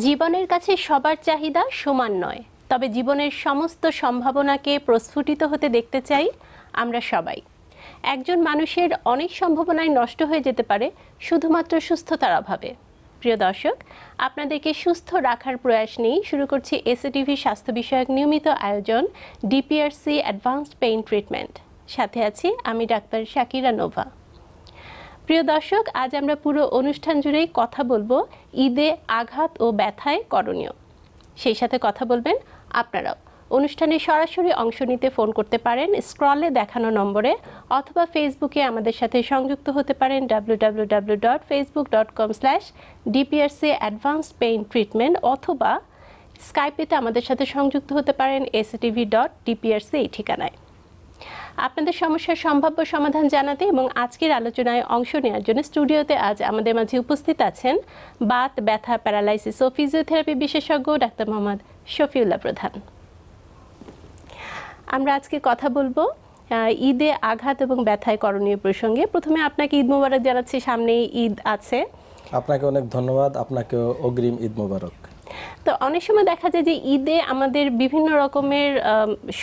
जीवनेर काछे सबार चाहिदा समान नय, तबे जीवनेर समस्त सम्भावनाके प्रस्फुटित होते देखते चाई आमरा सबाई। एकजन मानुषेर अनेक सम्भावनाई नष्ट हये जेते पारे शुधुमात्र सुस्थतार अभावे। प्रिय दर्शक, आपनादेरके सुस्थ राखार प्रयास निये शुरू करछि एसटीवी स्वास्थ्य विषयक नियमित आयोजन डीपीआरसी एडवांस्ड पेन ट्रिटमेंट। साथे आछि आमि डाक्तार शाकिरा नोभा। प्रिय दर्शक, आज आमरा पुरो अनुष्ठान जुड़े कथा बोलबो ईदे आघात ओ व्यथाय करणीय। सेई साथे कथा बोलबेन आपनाराओ। अनुष्ठाने सरासरि अंश निते फोन करते पारेन स्क्रले देखानो नम्बरे अथवा फेसबुके आमादेर साथे संयुक्त होते पारेन www.facebook.com/dprcadvancedpaintreatment अथवा स्काइपेते आमादेर साथे संयुक्त होते पारेन stv.dprc এই ঠিকানায়। আপনাদের সমস্যার সম্ভাব্য সমাধান জানাতে এবং আজকের আলোচনায় অংশ নেওয়ার জন্য স্টুডিওতে আজ আমাদের মাঝে উপস্থিত আছেন বাত ব্যথা প্যারালাইসিস ও ফিজিওথেরাপি বিশেষজ্ঞ ডাক্তার মোহাম্মদ শফিউল্লাহ প্রধান। আমরা আজকে কথা বলবো ঈদে আঘাত এবং ব্যথায় করণীয় প্রসঙ্গে। প্রথমে আপনাকে ঈদ মোবারক জানাচ্ছি, সামনে ঈদ আছে। আপনাকে অনেক ধন্যবাদ, আপনাকে অগ্রিম ঈদ মোবারক। তো অনেক সময় দেখা যায় যে ঈদে আমাদের বিভিন্ন রকমের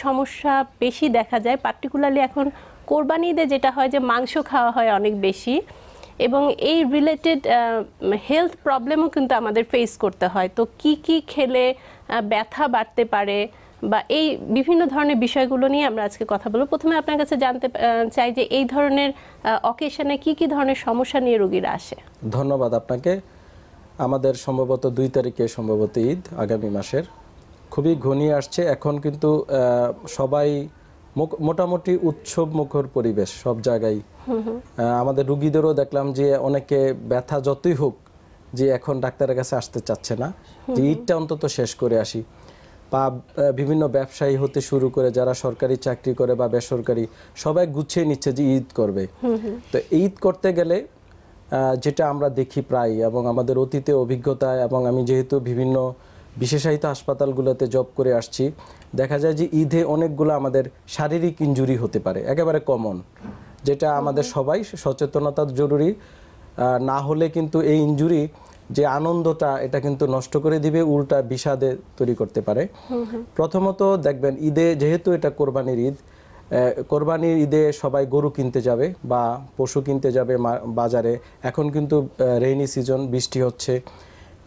সমস্যা বেশি দেখা যায়, পার্টিকুলারলি এখন কোরবানি ঈদে যেটা হয় যে মাংস খাওয়া হয় অনেক বেশি এবং এই রিলেটেড হেলথ প্রবলেমও কিন্তু আমাদের ফেস করতে হয়। তো কি কি খেলে ব্যথা বাড়তে পারে বা এই বিভিন্ন ধরনের বিষয়গুলো নিয়ে আমরা আজকে কথা বলবো। প্রথমে আপনার কাছে জানতে চাই যে এই ধরনের অকেশনে কি কি ধরনের সমস্যা নিয়ে রোগীরা আসে। ধন্যবাদ আপনাকে। আমাদের সম্ভবত 2 তারিখে সম্ভবত ঈদ, আগামী মাসের খুবই ঘনিয়ে আসছে। এখন কিন্তু সবাই মোটামুটি উৎসব মুখর পরিবেশ সব জায়গায়। আমাদের রুগীদেরও দেখলাম যে অনেকে ব্যথা যতই হোক যে এখন ডাক্তারের কাছে আসতে চাচ্ছে না, যে ঈদটা অন্তত শেষ করে আসি। বা বিভিন্ন ব্যবসায়ী হতে শুরু করে যারা সরকারি চাকরি করে বা বেসরকারি সবাই গুছিয়ে নিচ্ছে যে ঈদ করবে। তো ঈদ করতে গেলে যেটা আমরা দেখি প্রায় এবং আমাদের অতীতে অভিজ্ঞতায় এবং আমি যেহেতু বিভিন্ন বিশেষায়িত হাসপাতালগুলোতে জব করে আসছি, দেখা যায় যে ঈদে অনেকগুলো আমাদের শারীরিক ইনজুরি হতে পারে, একেবারে কমন, যেটা আমাদের সবাই সচেতনতা জরুরি। না হলে কিন্তু এই ইনজুরি যে আনন্দটা এটা কিন্তু নষ্ট করে দিবে, উল্টা বিষাদে তৈরি করতে পারে। প্রথমত দেখবেন ঈদে যেহেতু এটা কোরবানির ঈদ, কোরবানির ঈদে সবাই গরু কিনতে যাবে বা পশু কিনতে যাবে বাজারে। এখন কিন্তু রেইনি সিজন, বৃষ্টি হচ্ছে,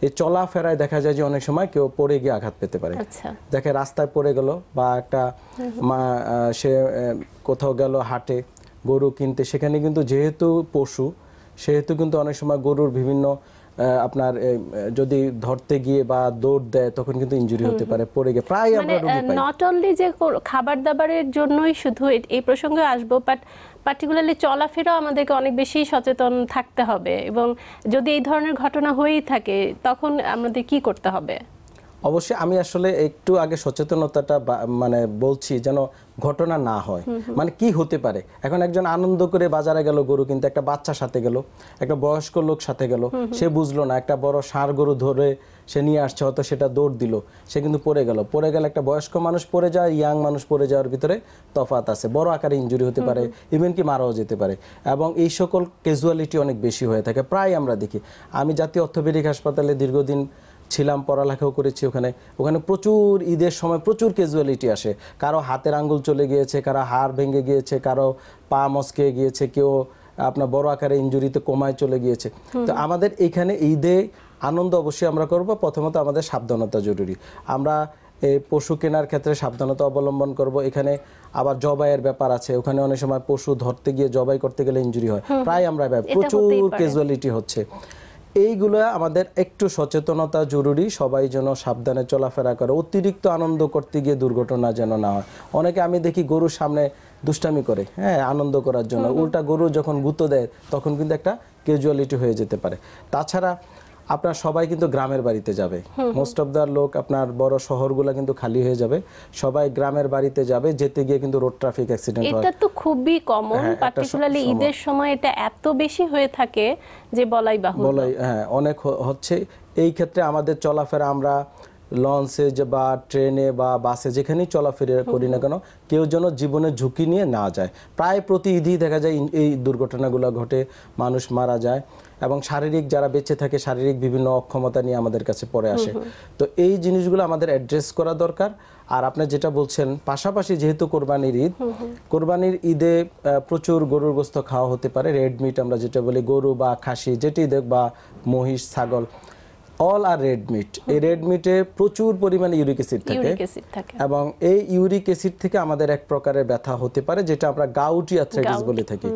এই চলাফেরায় দেখা যায় যে অনেক সময় কেউ পড়ে গিয়ে আঘাত পেতে পারে। দেখে রাস্তায় পড়ে গেল বা একটা সে কোথাও গেল হাটে গরু কিনতে, সেখানে কিন্তু যেহেতু পশু সেহেতু কিন্তু অনেক সময় গরুর বিভিন্ন আপনার যদি ধরতে গিয়ে বা দৌড় দেয় তখন কিন্তু ইনজুরি হতে পারে, পড়ে গিয়ে প্রায় আমরা রোগী পাই। নট অনলি যে খাবার দাবারের জন্যই শুধু এই প্রসঙ্গে আসবো, বাট পার্টিকুলারলি চলাফেরাও আমাদেরকে অনেক বেশি সচেতন থাকতে হবে এবং যদি এই ধরনের ঘটনা হয়েই থাকে তখন আমাদের কি করতে হবে? অবশ্যই আমি আসলে একটু আগে সচেতনতাটা মানে বলছি যেন ঘটনা না হয়, মানে কি হতে পারে। এখন একজন আনন্দ করে বাজারে গেল গরু, কিন্তু একটা বাচ্চা সাথে গেল, একটা বয়স্ক লোক সাথে গেল, সে বুঝলো না। একটা বড় ষাঁড় গরু ধরে সে নিয়ে আসছে, হয়তো সেটা দৌড় দিল, সে কিন্তু পড়ে গেল। পড়ে গেলে একটা বয়স্ক মানুষ পড়ে যায়, ইয়াং মানুষ পড়ে যাওয়ার ভিতরে তফাত আছে, বড় আকারে ইনজুরি হতে পারে, ইভেন কি মারাও যেতে পারে। এবং এই সকল ক্যাজুয়ালিটি অনেক বেশি হয়ে থাকে, প্রায় আমরা দেখি। আমি জাতীয় অর্থোপেডিক হাসপাতালে দীর্ঘদিন ছিলাম, পড়ালেখাও করেছি ওখানে। ওখানে প্রচুর ঈদের সময় প্রচুর ক্যাজুয়ালিটি আসে, কারো হাতের আঙ্গুল চলে গিয়েছে, কারো হাড় ভেঙে গিয়েছে, কারো পা মচকে গিয়েছে, কেউ আপনার বড় আকারে ইনজুরিতে কমায় চলে গিয়েছে। তো আমাদের এখানে ঈদে আনন্দ অবশ্যই আমরা করব। প্রথমত আমাদের সাবধানতা জরুরি, আমরা এই পশু কেনার ক্ষেত্রে সাবধানতা অবলম্বন করব। এখানে আবার জবাইয়ের ব্যাপার আছে, ওখানে অনেক সময় পশু ধরতে গিয়ে জবাই করতে গেলে ইনজুরি হয়, প্রায় আমরা প্রচুর ক্যাজুয়ালিটি হচ্ছে। এইগুলো আমাদের একটু সচেতনতা জরুরি, সবাই যেন সাবধানে চলাফেরা করে, অতিরিক্ত আনন্দ করতে গিয়ে দুর্ঘটনা যেন না হয়। অনেকে আমি দেখি গরুর সামনে দুষ্টামি করে, হ্যাঁ, আনন্দ করার জন্য, উল্টা গরু যখন গুঁতো দেয় তখন কিন্তু একটা ক্যাজুয়ালিটি হয়ে যেতে পারে। তাছাড়া আপনার সবাই কিন্তু গ্রামের বাড়িতে যাবে, মোস্ট অফ দ্য লোক আপনার বড় শহরগুলো কিন্তু খালি হয়ে যাবে, সবাই গ্রামের বাড়িতে যাবে, যেতে গিয়ে কিন্তু রোড ট্রাফিক অ্যাক্সিডেন্ট হয়। এটা তো খুবই কমন, পার্টিকুলারলি ঈদের সময় এটা এত বেশি হয়ে থাকে যে বলাই বাহুল্য। হ্যাঁ, অনেক হচ্ছে। এই ক্ষেত্রে আমাদের চলাফেরা, আমরা লঞ্চে বা ট্রেনে বা বাসে যেখানেই চলাফেরা করি না কেন, কেউ যেন জীবনের ঝুঁকি নিয়ে না যায়। প্রায় প্রতি ঈদই দেখা যায় এই দুর্ঘটনাগুলো ঘটে, মানুষ মারা যায়। এবং শারীরিক যারা বেঁচে থাকে শারীরিক বিভিন্ন অক্ষমতা নিয়ে আমাদের কাছে পড়ে আসে। তো এই জিনিসগুলো আমাদের অ্যাড্রেস করা দরকার। আর আপনি যেটা বলছেন পাশাপাশি যেহেতু কোরবানির ঈদ, কোরবানির ঈদে প্রচুর গরুর গোস্ত খাওয়া হতে পারে, রেড মিট আমরা যেটা বলি, গরু বা খাসি যেটি দেখ বা মহিষ ছাগল, অল আর রেড মিট। এই রেড মিটে প্রচুর পরিমাণে ইউরিক অ্যাসিড থাকে এবং এই ইউরিক অ্যাসিড থেকে আমাদের এক প্রকারের ব্যথা হতে পারে যেটা আমরা গাউটি আর্থ্রাইটিস বলে থাকি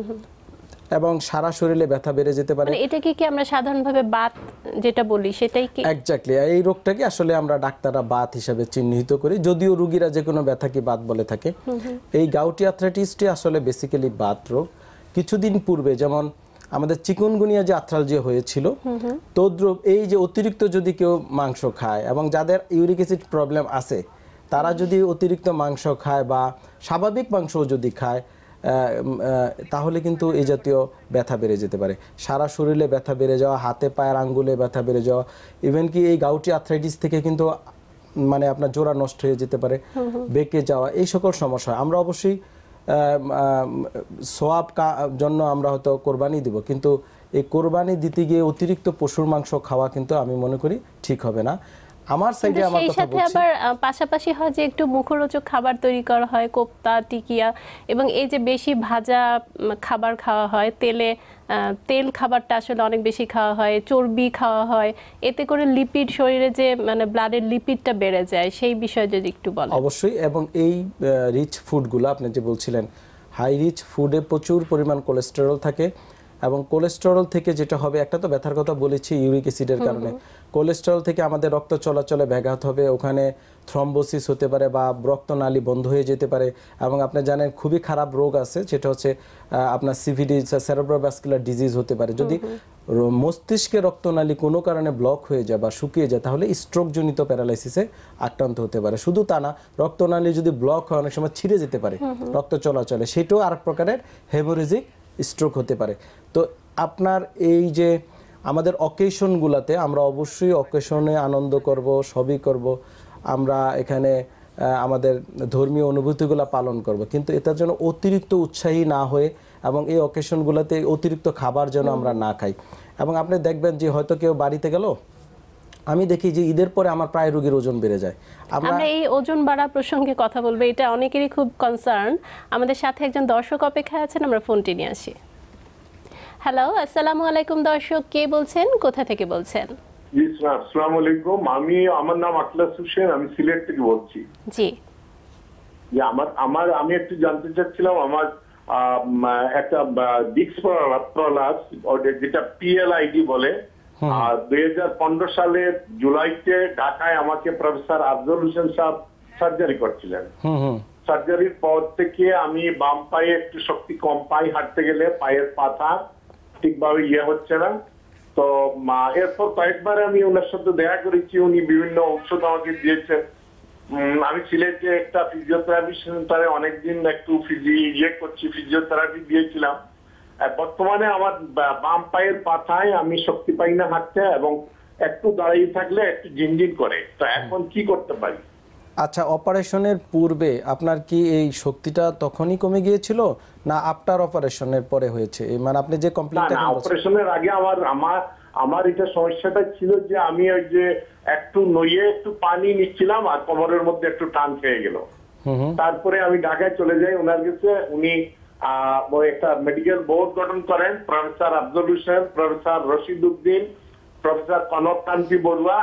এবং সারা শরীরে ব্যথা বেড়ে যেতে পারে। মানে এটাকে কি আমরা সাধারণভাবে বাত যেটা বলি সেটাই কি? এক্স্যাক্টলি, এই রোগটাকে আসলে আমরা ডাক্তাররা বাত হিসেবে চিহ্নিত করি, যদিও রোগীরা যে কোনো ব্যথাকে বাত বলে থাকে। এই গাউটি আর্থ্রাইটিসটি আসলে বেসিক্যালি বাত রোগ। কিছুদিন পূর্বে যেমন আমাদের চিকুনগুনিয়া যে আর্থ্রালজিয়া হয়েছিল, তদ্রুপ এই যে অতিরিক্ত যদি কেউ মাংস খায় এবং যাদের ইউরিক অ্যাসিড প্রবলেম আছে তারা যদি অতিরিক্ত মাংস খায় বা স্বাভাবিক মাংসও যদি খায় তাহলে কিন্তু এই জাতীয় ব্যথা বেড়ে যেতে পারে। সারা শরীরে ব্যথা বেড়ে যাওয়া, হাতে পায়ের আঙ্গুলে ব্যথা বেড়ে যাওয়া, ইভেন কি এই গাউটি আর্থ্রাইটিস থেকে কিন্তু মানে আপনার জোড়া নষ্ট হয়ে যেতে পারে, বেঁকে যাওয়া, এই সকল সমস্যা। আমরা অবশ্যই সোয়াব জন্য আমরা হয়তো কোরবানি দিব, কিন্তু এই কোরবানি দিতে গিয়ে অতিরিক্ত পশুর মাংস খাওয়া কিন্তু আমি মনে করি ঠিক হবে না। আমার সাইডে আমার কথা বলছি, আবার পাশাপাশি হয় যে একটু মুখরোচক খাবার তৈরি করা হয়, কোপ্তা, টিকিয়া, এবং এই যে বেশি ভাজা খাবার খাওয়া হয়, তেল খাবারটা আসলে অনেক বেশি খাওয়া হয়, চর্বি খাওয়া হয়, এতে করে লিপিড শরীরে যে মানে ব্লাডের লিপিডটা বেড়ে যায়, সেই বিষয়ে যদি একটু বলেন। অবশ্যই, এবং এই রিচ ফুডগুলো আপনি যে বলছিলেন, হাই রিচ ফুডে প্রচুর পরিমাণ কোলেস্টেরল থাকে এবং কোলেস্টেরল থেকে যেটা হবে, একটা তো ব্যথার কথা বলেছি ইউরিক অ্যাসিডের কারণে, কোলেস্টেরল থেকে আমাদের রক্ত চলাচলে ব্যাঘাত হবে, ওখানে থ্রম্বোসিস হতে পারে বা রক্তনালী বন্ধ হয়ে যেতে পারে। এবং আপনি জানেন খুবই খারাপ রোগ আছে যেটা হচ্ছে আপনার সিভিডি, সেরেব্রোভাস্কুলার ডিজিজ হতে পারে। যদি মস্তিষ্কে রক্তনালী কোনো কারণে ব্লক হয়ে যায় বা শুকিয়ে যায় তাহলে স্ট্রোকজনিত প্যারালাইসিসে আক্রান্ত হতে পারে। শুধু তা না, রক্তনালী যদি ব্লক হয় অনেক সময় ছিঁড়ে যেতে পারে রক্ত চলাচলে, সেটাও আর এক প্রকারের হেমোরেজিক স্ট্রোক হতে পারে। তো আপনার এই যে আমাদের অকেশনগুলোতে আমরা অবশ্যই অকেশনে আনন্দ করব, সবই করব, আমরা এখানে আমাদের ধর্মীয় অনুভূতিগুলো পালন করব, কিন্তু এটার জন্য অতিরিক্ত উৎসাহী না হয়ে এবং এই অকেশনগুলোতে অতিরিক্ত খাবার যেন আমরা না খাই। এবং আপনি দেখবেন যে হয়তো কেউ বাড়িতে গেল, আমি দেখি যে ঈদের পরে আমার প্রায় রোগীর ওজন বেড়ে যায়। আমরা এই ওজন বাড়া প্রসঙ্গে কথা বলবো, এটা অনেকেরই খুব কনসার্ন। আমাদের সাথে একজন দর্শক অপেক্ষায় আছেন, আমরা ফোনটি নিয়ে আসি। হ্যালো, আসসালামু আলাইকুম দর্শক, কে বলছেন, কোথা থেকে বলছেন? জি স্যার, আসসালামু আলাইকুম, আমার নাম আকলাস হোসেন, আমি সিলেট থেকে বলছি। জি, আমি একটু জানতে চাচ্ছিলাম, আমার একটা ডিস্ক প্রলাপস যেটা পিএলআইডি বলে, 2015 সালের জুলাইতে ঢাকায় আমাকে প্রফেসর আফজল হোসেন সাহেব সার্জারি করছিলেন। সার্জারির পর থেকে আমি বাম পায়ে একটু শক্তি কম পাই, হাঁটতে গেলে পায়ের পাতা ঠিকভাবে ইয়ে হচ্ছে না। তো এরপর কয়েকবার আমি ওনার সাথে দেখা করেছি, উনি বিভিন্ন ঔষধ আমাকে দিয়েছেন। আমি সিলেটে একটা ফিজিওথেরাপি সেন্টারে অনেকদিন একটু ফিজিওথেরাপি দিয়েছিলাম। বর্তমানে আমার বাম পায়ের পাতায় আমি শক্তি পাই না হাঁটতে, এবং একটু দাঁড়িয়ে থাকলে একটু ঝিনঝিন করে। তো এখন কি করতে পারি? আচ্ছা, অপারেশনের পূর্বে আপনার কি এই শক্তিটা তখনই কমে গিয়েছিল, না আফটার অপারেশনের পরে হয়েছে? মানে আপনি যে কমপ্লিট অপারেশনের আগে আমার এটা সমস্যাটা ছিল যে আমি ওই যে একটু নইয়ে একটু পানি নিচ্ছিলাম আর কোমরের মধ্যে একটু টান খেয়ে গেল। তারপরে আমি ঢাকায় চলে যাই ওনার কাছে, উনি একটা মেডিকেল বোর্ড গঠন করেন, professor Afzal Hossain, professor Rashid Uddin, professor Kanak Kanti Barua.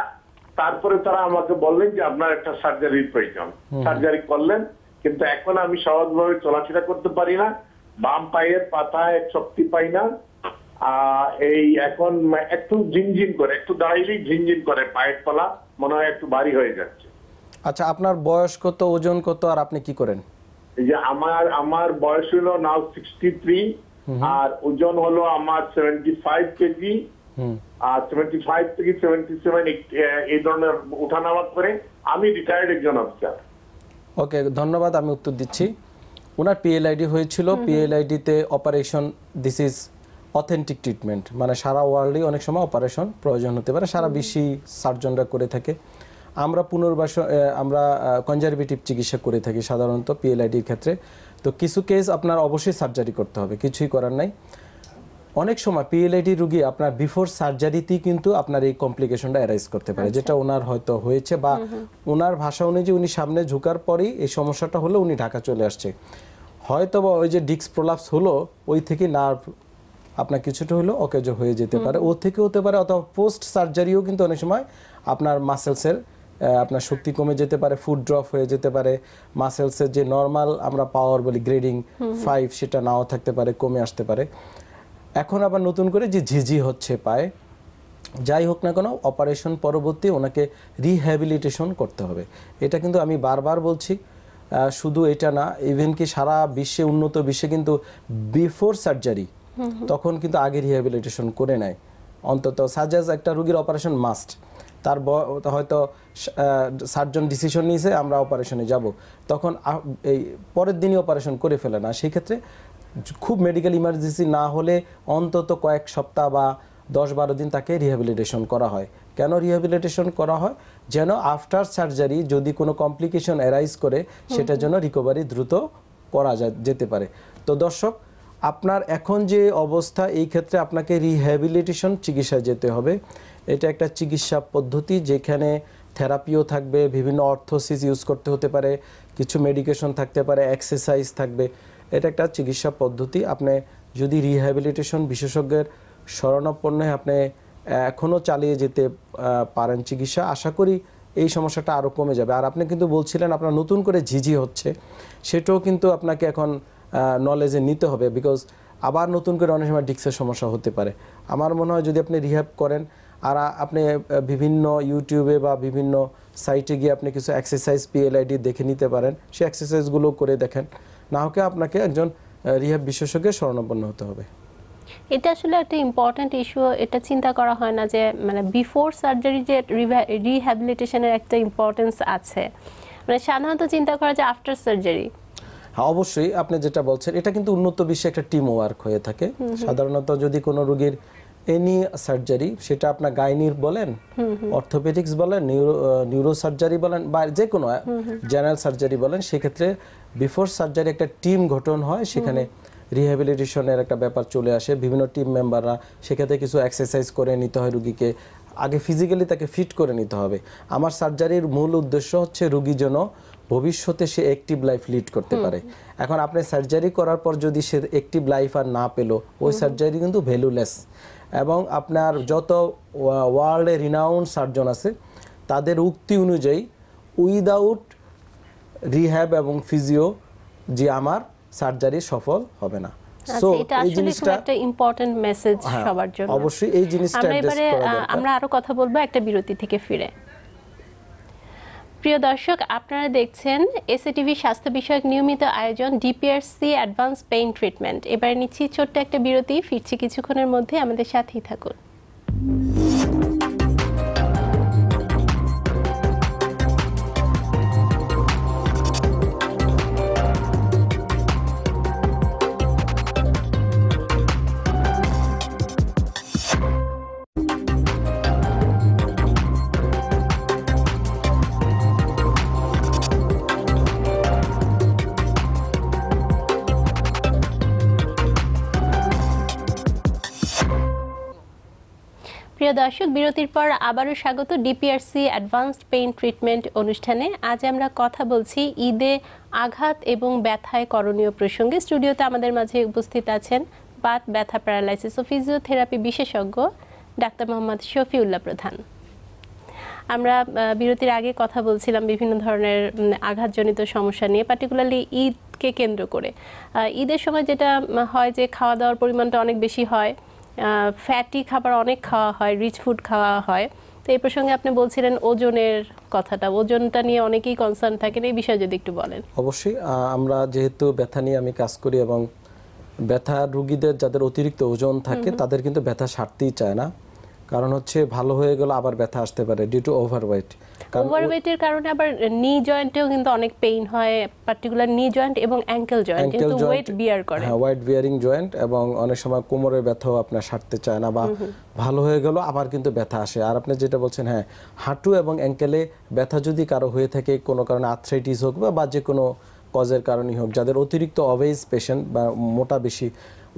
তারপরে তারা আমাকে বললেন যে আপনার একটা সার্জারির প্রয়োজন। সার্জারি করলেন, কিন্তু এখন আমি সহজভাবে চলাফেরা করতে পারি না, বাম পায়ের পাতায় শক্তি পাই না। এই এখন একটু ঝিনঝিন করে, একটু দাঁড়াইলেই ঝিনঝিন করে, পায়ের তলা মনে হয় একটু ভারী হয়ে যাচ্ছে। আচ্ছা, আপনার বয়স কত, ওজন কত, আর আপনি কি করেন? যে আমার বয়স হলো নাও 63 আর ওজন হলো আমার 75 কেজি। আর 75 থেকে 77 এই ধরনের উঠানামা করে। আমি রিটায়ার্ড একজন অফিসার। ওকে, ধন্যবাদ। আমি উত্তর দিচ্ছি, ওনার পিএলআইডি হয়েছিল। পিএলআইডি তে operation, this is authentic treatment, মানে সারা ওয়ার্ল্ডে অনেক সময় অপারেশন প্রয়োজন হতে পারে, সারা বিশ্বে সার্জনরা করে থাকে। আমরা আমরা কনজারভেটিভ চিকিৎসা করে থাকি সাধারণত পিএলআইডির ক্ষেত্রে। তো কিছু কেস আপনার অবশ্যই সার্জারি করতে হবে, কিছুই করার নাই। অনেক সময় পিএলআইডি রোগী আপনার বিফোর সার্জারিতেই কিন্তু আপনার এই কমপ্লিকেশনটা অ্যারাইজ করতে পারে, যেটা ওনার হয়তো হয়েছে বা ওনার ভাষা অনুযায়ী উনি সামনে ঝুঁকার পরেই এই সমস্যাটা হলো, উনি ঢাকা চলে আসছে, হয়তো বা ওই যে ডিস্ক প্রলাপস হলো ওই থেকে নার্ভ আপনার কিছুটা হলো অকেজো হয়ে যেতে পারে, ও থেকে হতে পারে, অথবা পোস্ট সার্জারিও কিন্তু অনেক সময় আপনার মাসেলসের আপনার শক্তি কমে যেতে পারে, ফুড ড্রপ হয়ে যেতে পারে, মাসেলসের যে নর্মাল আমরা পাওয়ার বলি গ্রেডিং 5 সেটা নাও থাকতে পারে, কমে আসতে পারে। এখন আবার নতুন করে যে ঝিঝি হচ্ছে পায়ে, যাই হোক না কেন অপারেশন পরবর্তী ওনাকে রিহ্যাবিলিটেশন করতে হবে। এটা কিন্তু আমি বারবার বলছি, শুধু এটা না, ইভেন কি সারা বিশ্বে উন্নত বিশ্বে কিন্তু বিফোর সার্জারি তখন কিন্তু আগে রিহ্যাবিলিটেশন করে নেয়, অন্তত সাজাজ একটা রোগীর অপারেশন মাস্ট, তার হয়তো সার্জন ডিসিশন নিয়েছে আমরা অপারেশনে যাব, তখন এই পরের দিনই অপারেশন করে ফেলে না, সেই ক্ষেত্রে খুব মেডিকেল ইমার্জেন্সি না হলে অন্তত কয়েক সপ্তাহ বা 10-12 দিন তাকে রিহ্যাবিলিটেশন করা হয়। কেন রিহ্যাবিলিটেশন করা হয়? যেন আফটার সার্জারি যদি কোনো কমপ্লিকেশন অ্যারাইজ করে সেটা যেন রিকভারি দ্রুত করা যেতে পারে। তো দর্শক, আপনার এখন যে অবস্থা এই ক্ষেত্রে আপনাকে রিহ্যাবিলিটেশন চিকিৎসা যেতে হবে। এটা একটা চিকিৎসা পদ্ধতি যেখানে থেরাপিও থাকবে, বিভিন্ন অর্থোসিস ইউজ করতে হতে পারে, কিছু মেডিকেশন থাকতে পারে, এক্সারসাইজ থাকবে। এটা একটা চিকিৎসা পদ্ধতি। আপনি যদি রিহ্যাবিলিটেশন বিশেষজ্ঞের শরণাপন্ন হয়ে আপনি এখনও চালিয়ে যেতে পারেন চিকিৎসা, আশা করি এই সমস্যাটা আরও কমে যাবে। আর আপনি কিন্তু বলছিলেন আপনার নতুন করে ঝিঝি হচ্ছে, সেটাও কিন্তু আপনাকে এখন নলেজে নিতে হবে, বিকজ আবার নতুন করে অনেক সময় ডিস্কের সমস্যা হতে পারে। আমার মনে হয় যদি আপনি রিহ্যাব করেন আর আপনি বিভিন্ন ইউটিউবে বা বিভিন্ন সাইটে গিয়ে আপনি কিছু এক্সারসাইজ পিএলআইডি দেখে নিতে পারেন, সেই এক্সারসাইজগুলো করে দেখেন, না হোক আপনাকে একজন রিহ্যাব বিশেষজ্ঞের শরণাপন্ন হতে হবে। এটা আসলে একটা ইম্পর্টেন্ট ইস্যু, এটা চিন্তা করা হয় না যে মানে বিফোর সার্জারি যে রিহ্যাবিলিটেশনের একটা ইম্পর্টেন্স আছে, মানে সাধারণত চিন্তা করা যে আফটার সার্জারি। হ্যাঁ অবশ্যই, আপনি যেটা বলছেন এটা কিন্তু উন্নত বিশ্বে একটা টিম ওয়ার্ক হয়ে থাকে। সাধারণত যদি কোনো রোগীর এনি সার্জারি, সেটা আপনার গাইনির বলেন, অর্থোপেডিক্স বলেন, নিউরো সার্জারি বলেন বা যে কোনো জেনারেল সার্জারি বলেন, সেক্ষেত্রে বিফোর সার্জারি একটা টিম গঠন হয়, সেখানে রিহ্যাবিলিটেশনের একটা ব্যাপার চলে আসে। বিভিন্ন টিম মেম্বাররা সেক্ষেত্রে কিছু এক্সারসাইজ করে নিতে হয়, রুগীকে আগে ফিজিক্যালি তাকে ফিট করে নিতে হবে। আমার সার্জারির মূল উদ্দেশ্য হচ্ছে রুগী যেন ভবিষ্যতে সে অ্যাক্টিভ লাইফ লিড করতে পারে। এখন আপনি সার্জারি করার পর যদি সে অ্যাক্টিভ লাইফ আর না পেলো, ওই সার্জারি কিন্তু ভ্যালুলেস। এবং আপনার যত ওয়ার্ল্ডে রিনাউন্ড সার্জন আছে তাদের উক্তি অনুযায়ী উইদাউট রিহ্যাব এবং ফিজিও যে আমার সার্জারি সফল হবে না। সো এই জিনিসটা একটা ইম্পর্টেন্ট মেসেজ সবার জন্য। অবশ্যই এই জিনিসটা আমরা আরো কথা বলবো একটা বিরতি থেকে ফিরে। প্রিয় দর্শক, আপনারা দেখছেন এসটিভি স্বাস্থ্য বিষয়ক নিয়মিত আয়োজন ডিপিআরসি অ্যাডভান্স পেইন ট্রিটমেন্ট। এবারে নিচ্ছি ছোট্ট একটা বিরতি, ফিরছি কিছুক্ষণের মধ্যে, আমাদের সাথেই থাকুন। প্রিয় দর্শক, বিরতির পর আবারও স্বাগত ডিপিআরসি অ্যাডভান্সড পেইন ট্রিটমেন্ট অনুষ্ঠানে। আজ আমরা কথা বলছি ঈদে আঘাত এবং ব্যথায় করণীয় প্রসঙ্গে। স্টুডিওতে আমাদের মাঝে উপস্থিত আছেন বাত ব্যথা প্যারালাইসিস ও ফিজিওথেরাপি বিশেষজ্ঞ ডাক্তার মোহাম্মদ শফিউল্লাহ প্রধান। আমরা বিরতির আগে কথা বলছিলাম বিভিন্ন ধরনের আঘাতজনিত সমস্যা নিয়ে, পার্টিকুলারলি ঈদকে কেন্দ্র করে। ঈদের সময় যেটা হয় যে খাওয়া দাওয়ার পরিমাণটা অনেক বেশি হয়, ফ্যাটি খাবার অনেক খাওয়া হয়, রিচ ফুড খাওয়া হয়। তো এই প্রসঙ্গে আপনি বলছিলেন ওজনের কথাটা, ওজনটা নিয়ে অনেকেই কনসার্ন থাকেন, এই বিষয়ে যদি একটু বলেন। অবশ্যই, আমরা যেহেতু ব্যথা নিয়ে আমি কাজ করি এবং ব্যথা রুগীদের যাদের অতিরিক্ত ওজন থাকে তাদের কিন্তু ব্যথা সারতেই চায় না, কারণ হচ্ছে ভালো হয়ে গেলে আবার ব্যথা আসতে পারে ডিউ টু ওভারওয়েট। ওভারওয়েটের কারণে আবার নি জয়েন্টেও কিন্তু অনেক পেইন হয়, পার্টিকুলার নি জয়েন্ট এবং অ্যাঙ্কেল জয়েন্ট, কিন্তু ওয়েট বিয়ার করে। হ্যাঁ, ওয়েট বিয়ারিং জয়েন্ট, এবং অনেক সময় কোমরের ব্যথাও আপনার সারতে চায় না বা ভালো হয়ে গেল আবার কিন্তু ব্যথা আসে। আর আপনি যেটা বলছেন, হ্যাঁ, হাঁটু এবং অ্যাঙ্কেলে ব্যথা যদি কারো হয়ে থাকে কোনো কারণে, আর্থ্রাইটিস হোক বা যে কোনো কজের কারণেই হোক, যাদের অতিরিক্ত অবেজ পেশেন্ট বা মোটা বেশি,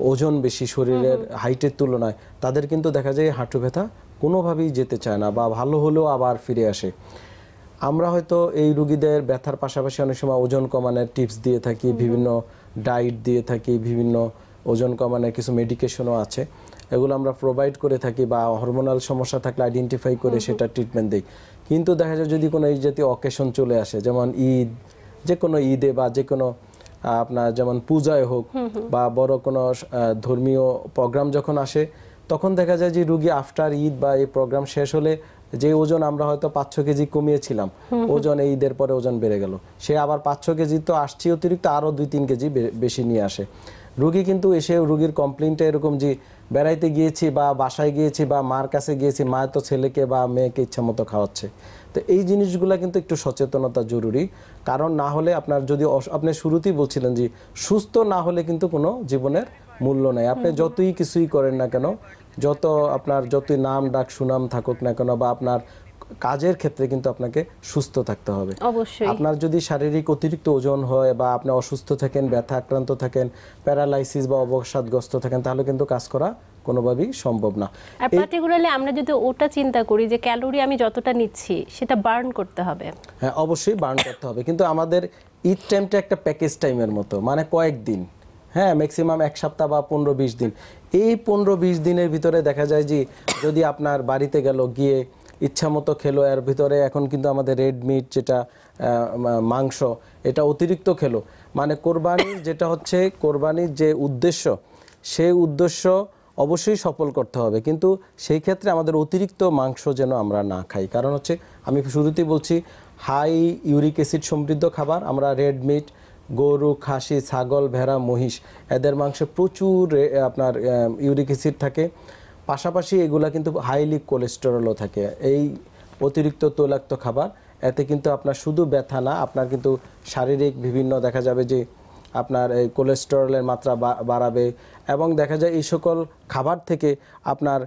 ओजन बेशी शरीरेर हाइटेर तुलनाय तादेर किन्तु देखा जाय हाँटू व्यथा कोनोभाबेई जेते चाय ना बा भालो होलेओ आबार फिरे आसे। आमरा होयतो एई रोगीदेर व्यथार पाशापाशि अनेक समय ओजन कमानोर टिप्स दिये थाकि, विभिन्न डाइट दिये थाकि, विभिन्न ओजन कमानोर किछु मेडिकेशनও आछे এগুলো আমরা প্রোভাইড করে থাকি বা হরমোনাল সমস্যা থাকলে আইডেন্টিফাই করে সেটা ট্রিটমেন্ট দেই। কিন্তু দেখা যায় যদি কোনো এই জাতীয় অকেশন চলে আসে, যেমন ঈদ, যে কোনো ঈদে বা যে কোনো আপনার যেমন পূজায় হোক বা বড় কোনো ধর্মীয় প্রোগ্রাম যখন আসে তখন দেখা যায় যে রোগী আফটার ঈদ বা এই প্রোগ্রাম শেষ হলে যে ওজন আমরা হয়তো 5-6 কেজি কমিয়েছিলাম, ওজন এই ঈদের পরে ওজন বেড়ে গেল, সে আবার 5-6 কেজি তো আসছে অতিরিক্ত আরও 2-3 কেজি বেশি নিয়ে আসে। রোগী কিন্তু এসে রোগীর কমপ্লেনটা এরকম যে বেড়াইতে গিয়েছি বা বাসায় গিয়েছি বা মার কাছে গিয়েছি, মা তো ছেলেকে বা মেয়েকে ইচ্ছা মতো খাওয়াচ্ছে। তো এই জিনিসগুলো কিন্তু একটু সচেতনতা জরুরি, কারণ না হলে আপনার যদি আপনি শুরুতেই বলছিলেন যে সুস্থ না হলে কিন্তু কোনো জীবনের মূল্য নাই। আপনি যতই কিছুই করেন না কেন, যত আপনার যতই নাম ডাক সুনাম থাকুক না কেন বা আপনার কাজের ক্ষেত্রে কিন্তু আপনাকে সুস্থ থাকতে হবে। আপনার যদি শারীরিক অতিরিক্ত ওজন হয় বা আপনি অসুস্থ থাকেন, ব্যথা আক্রান্ত থাকেন, প্যারালাইসিস বা অবসাদগ্রস্ত থাকেন, তাহলে কিন্তু কাজ করা কোনোভাবেই সম্ভব না। আর পার্টিকুলারলি আমরা যদি ওটা চিন্তা করি যে ক্যালোরি আমি যতটা নিচ্ছি সেটা বার্ন করতে হবে, হ্যাঁ অবশ্যই বার্ন করতে হবে, কিন্তু আমাদের ঈদ টাইমটা একটা প্যাকেজ টাইমের মতো, মানে কয়েকদিন, হ্যাঁ ম্যাক্সিমাম 1 সপ্তাহ বা 15-20 দিন। এই 15-20 দিনের ভিতরে দেখা যায় যে যদি আপনার বাড়িতে গেল, গিয়ে ইচ্ছা মতো খেলো, এর ভিতরে এখন কিন্তু আমাদের রেড মিট যেটা মাংস এটা অতিরিক্ত খেলো, মানে কোরবানির যেটা হচ্ছে কোরবানির যে উদ্দেশ্য সেই উদ্দেশ্য অবশ্যই সফল করতে হবে, কিন্তু সেই ক্ষেত্রে আমাদের অতিরিক্ত মাংস যেন আমরা না খাই। কারণ হচ্ছে আমি শুরুতেই বলছি হাই ইউরিক অ্যাসিড সমৃদ্ধ খাবার, আমরা রেড মিট, গরু, খাসি, ছাগল, ভেড়া, মহিষ এদের মাংসে প্রচুর আপনার ইউরিক অ্যাসিড থাকে, পাশাপাশি এগুলা কিন্তু হাইলি কোলেস্টেরলও থাকে। এই অতিরিক্ত তৈলাক্ত খাবার এতে কিন্তু আপনার শুধু ব্যথা না, আপনার কিন্তু শারীরিক বিভিন্ন দেখা যাবে যে আপনার এই কোলেস্টেরলের মাত্রা বাড়াবে, এবং দেখা যায় এই সকল খাবার থেকে আপনার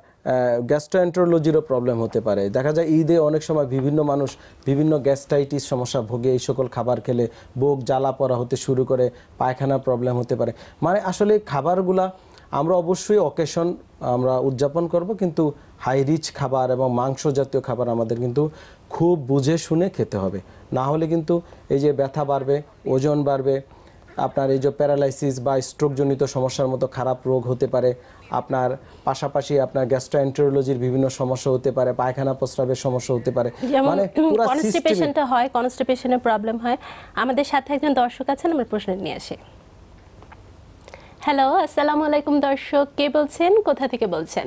গ্যাস্ট্রোএন্টারোলজিরও প্রবলেম হতে পারে। দেখা যায় ঈদে অনেক সময় বিভিন্ন মানুষ বিভিন্ন গ্যাস্ট্রাইটিস সমস্যা ভোগে, এই সকল খাবার খেলে বুক জ্বালা পড়া হতে শুরু করে, পায়খানা প্রবলেম হতে পারে। মানে আসলে খাবারগুলা আমরা অবশ্যই অকেশন আমরা উদযাপন করব, কিন্তু হাই রিচ খাবার এবং মাংস জাতীয় খাবার আমাদের কিন্তু খুব বুঝে শুনে খেতে হবে, না হলে কিন্তু এই যে ব্যথা বাড়বে, ওজন বাড়বে, আপনার এই যে প্যারালাইসিস বা স্ট্রোকজনিত সমস্যার মতো খারাপ রোগ হতে পারে, আপনার পাশাপাশি আপনার গ্যাস্ট্রোএন্টারোলজির বিভিন্ন সমস্যা হতে পারে, পায়খানা প্রস্রাবের সমস্যা হতে পারে, মানে পুরো কনস্টিপেশনটা হয়, কনস্টিপেশনের প্রবলেম হয়। আমাদের সাথে একজন দর্শক আছেন, আমরা প্রশ্ন নিয়ে আসি। হ্যালো, আসসালামু আলাইকুম দর্শক, কে বলছেন, কোথা থেকে বলছেন?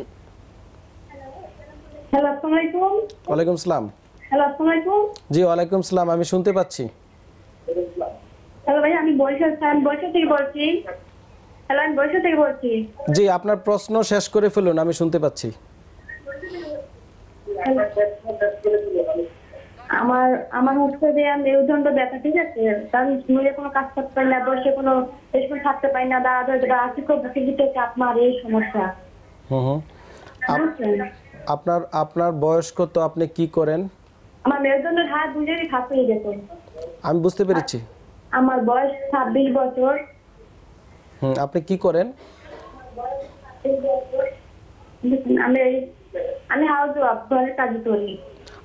হ্যালো, আসসালামু আলাইকুম। ওয়া আলাইকুম সালাম। হ্যালো, আসসালামু আলাইকুম। জি, ওয়া আলাইকুম সালাম, আমি শুনতে পাচ্ছি। হ্যালো ভাই, আমি বরিশাল থেকে বলছি। হ্যালো, আমি বরিশাল থেকে বলছি। জি, আপনার প্রশ্ন শেষ করে ফেলুন, আমি শুনতে পাচ্ছি। আমার হচ্ছে যে আমি মেরুদণ্ড ব্যথা, ঠিক আছে, কারণ শরীরে কোনো কাজ করতে পারি না, বসে কোনো রেশন থাকতে পারি না, দাঁড়া ধরে আসি খুব বেশিতে চাপ মারে, এই সমস্যা। আপনার বয়স কত, আপনি কি করেন? আমার মেরুদণ্ডের হাড় দুজনেই ফাঁক হয়ে গেছে। আমি বুঝতে পেরেছি। আমার বয়স 26 বছর। আপনি কি করেন? আমি হাউস ওয়াইফ, ঘরে কাজ করি।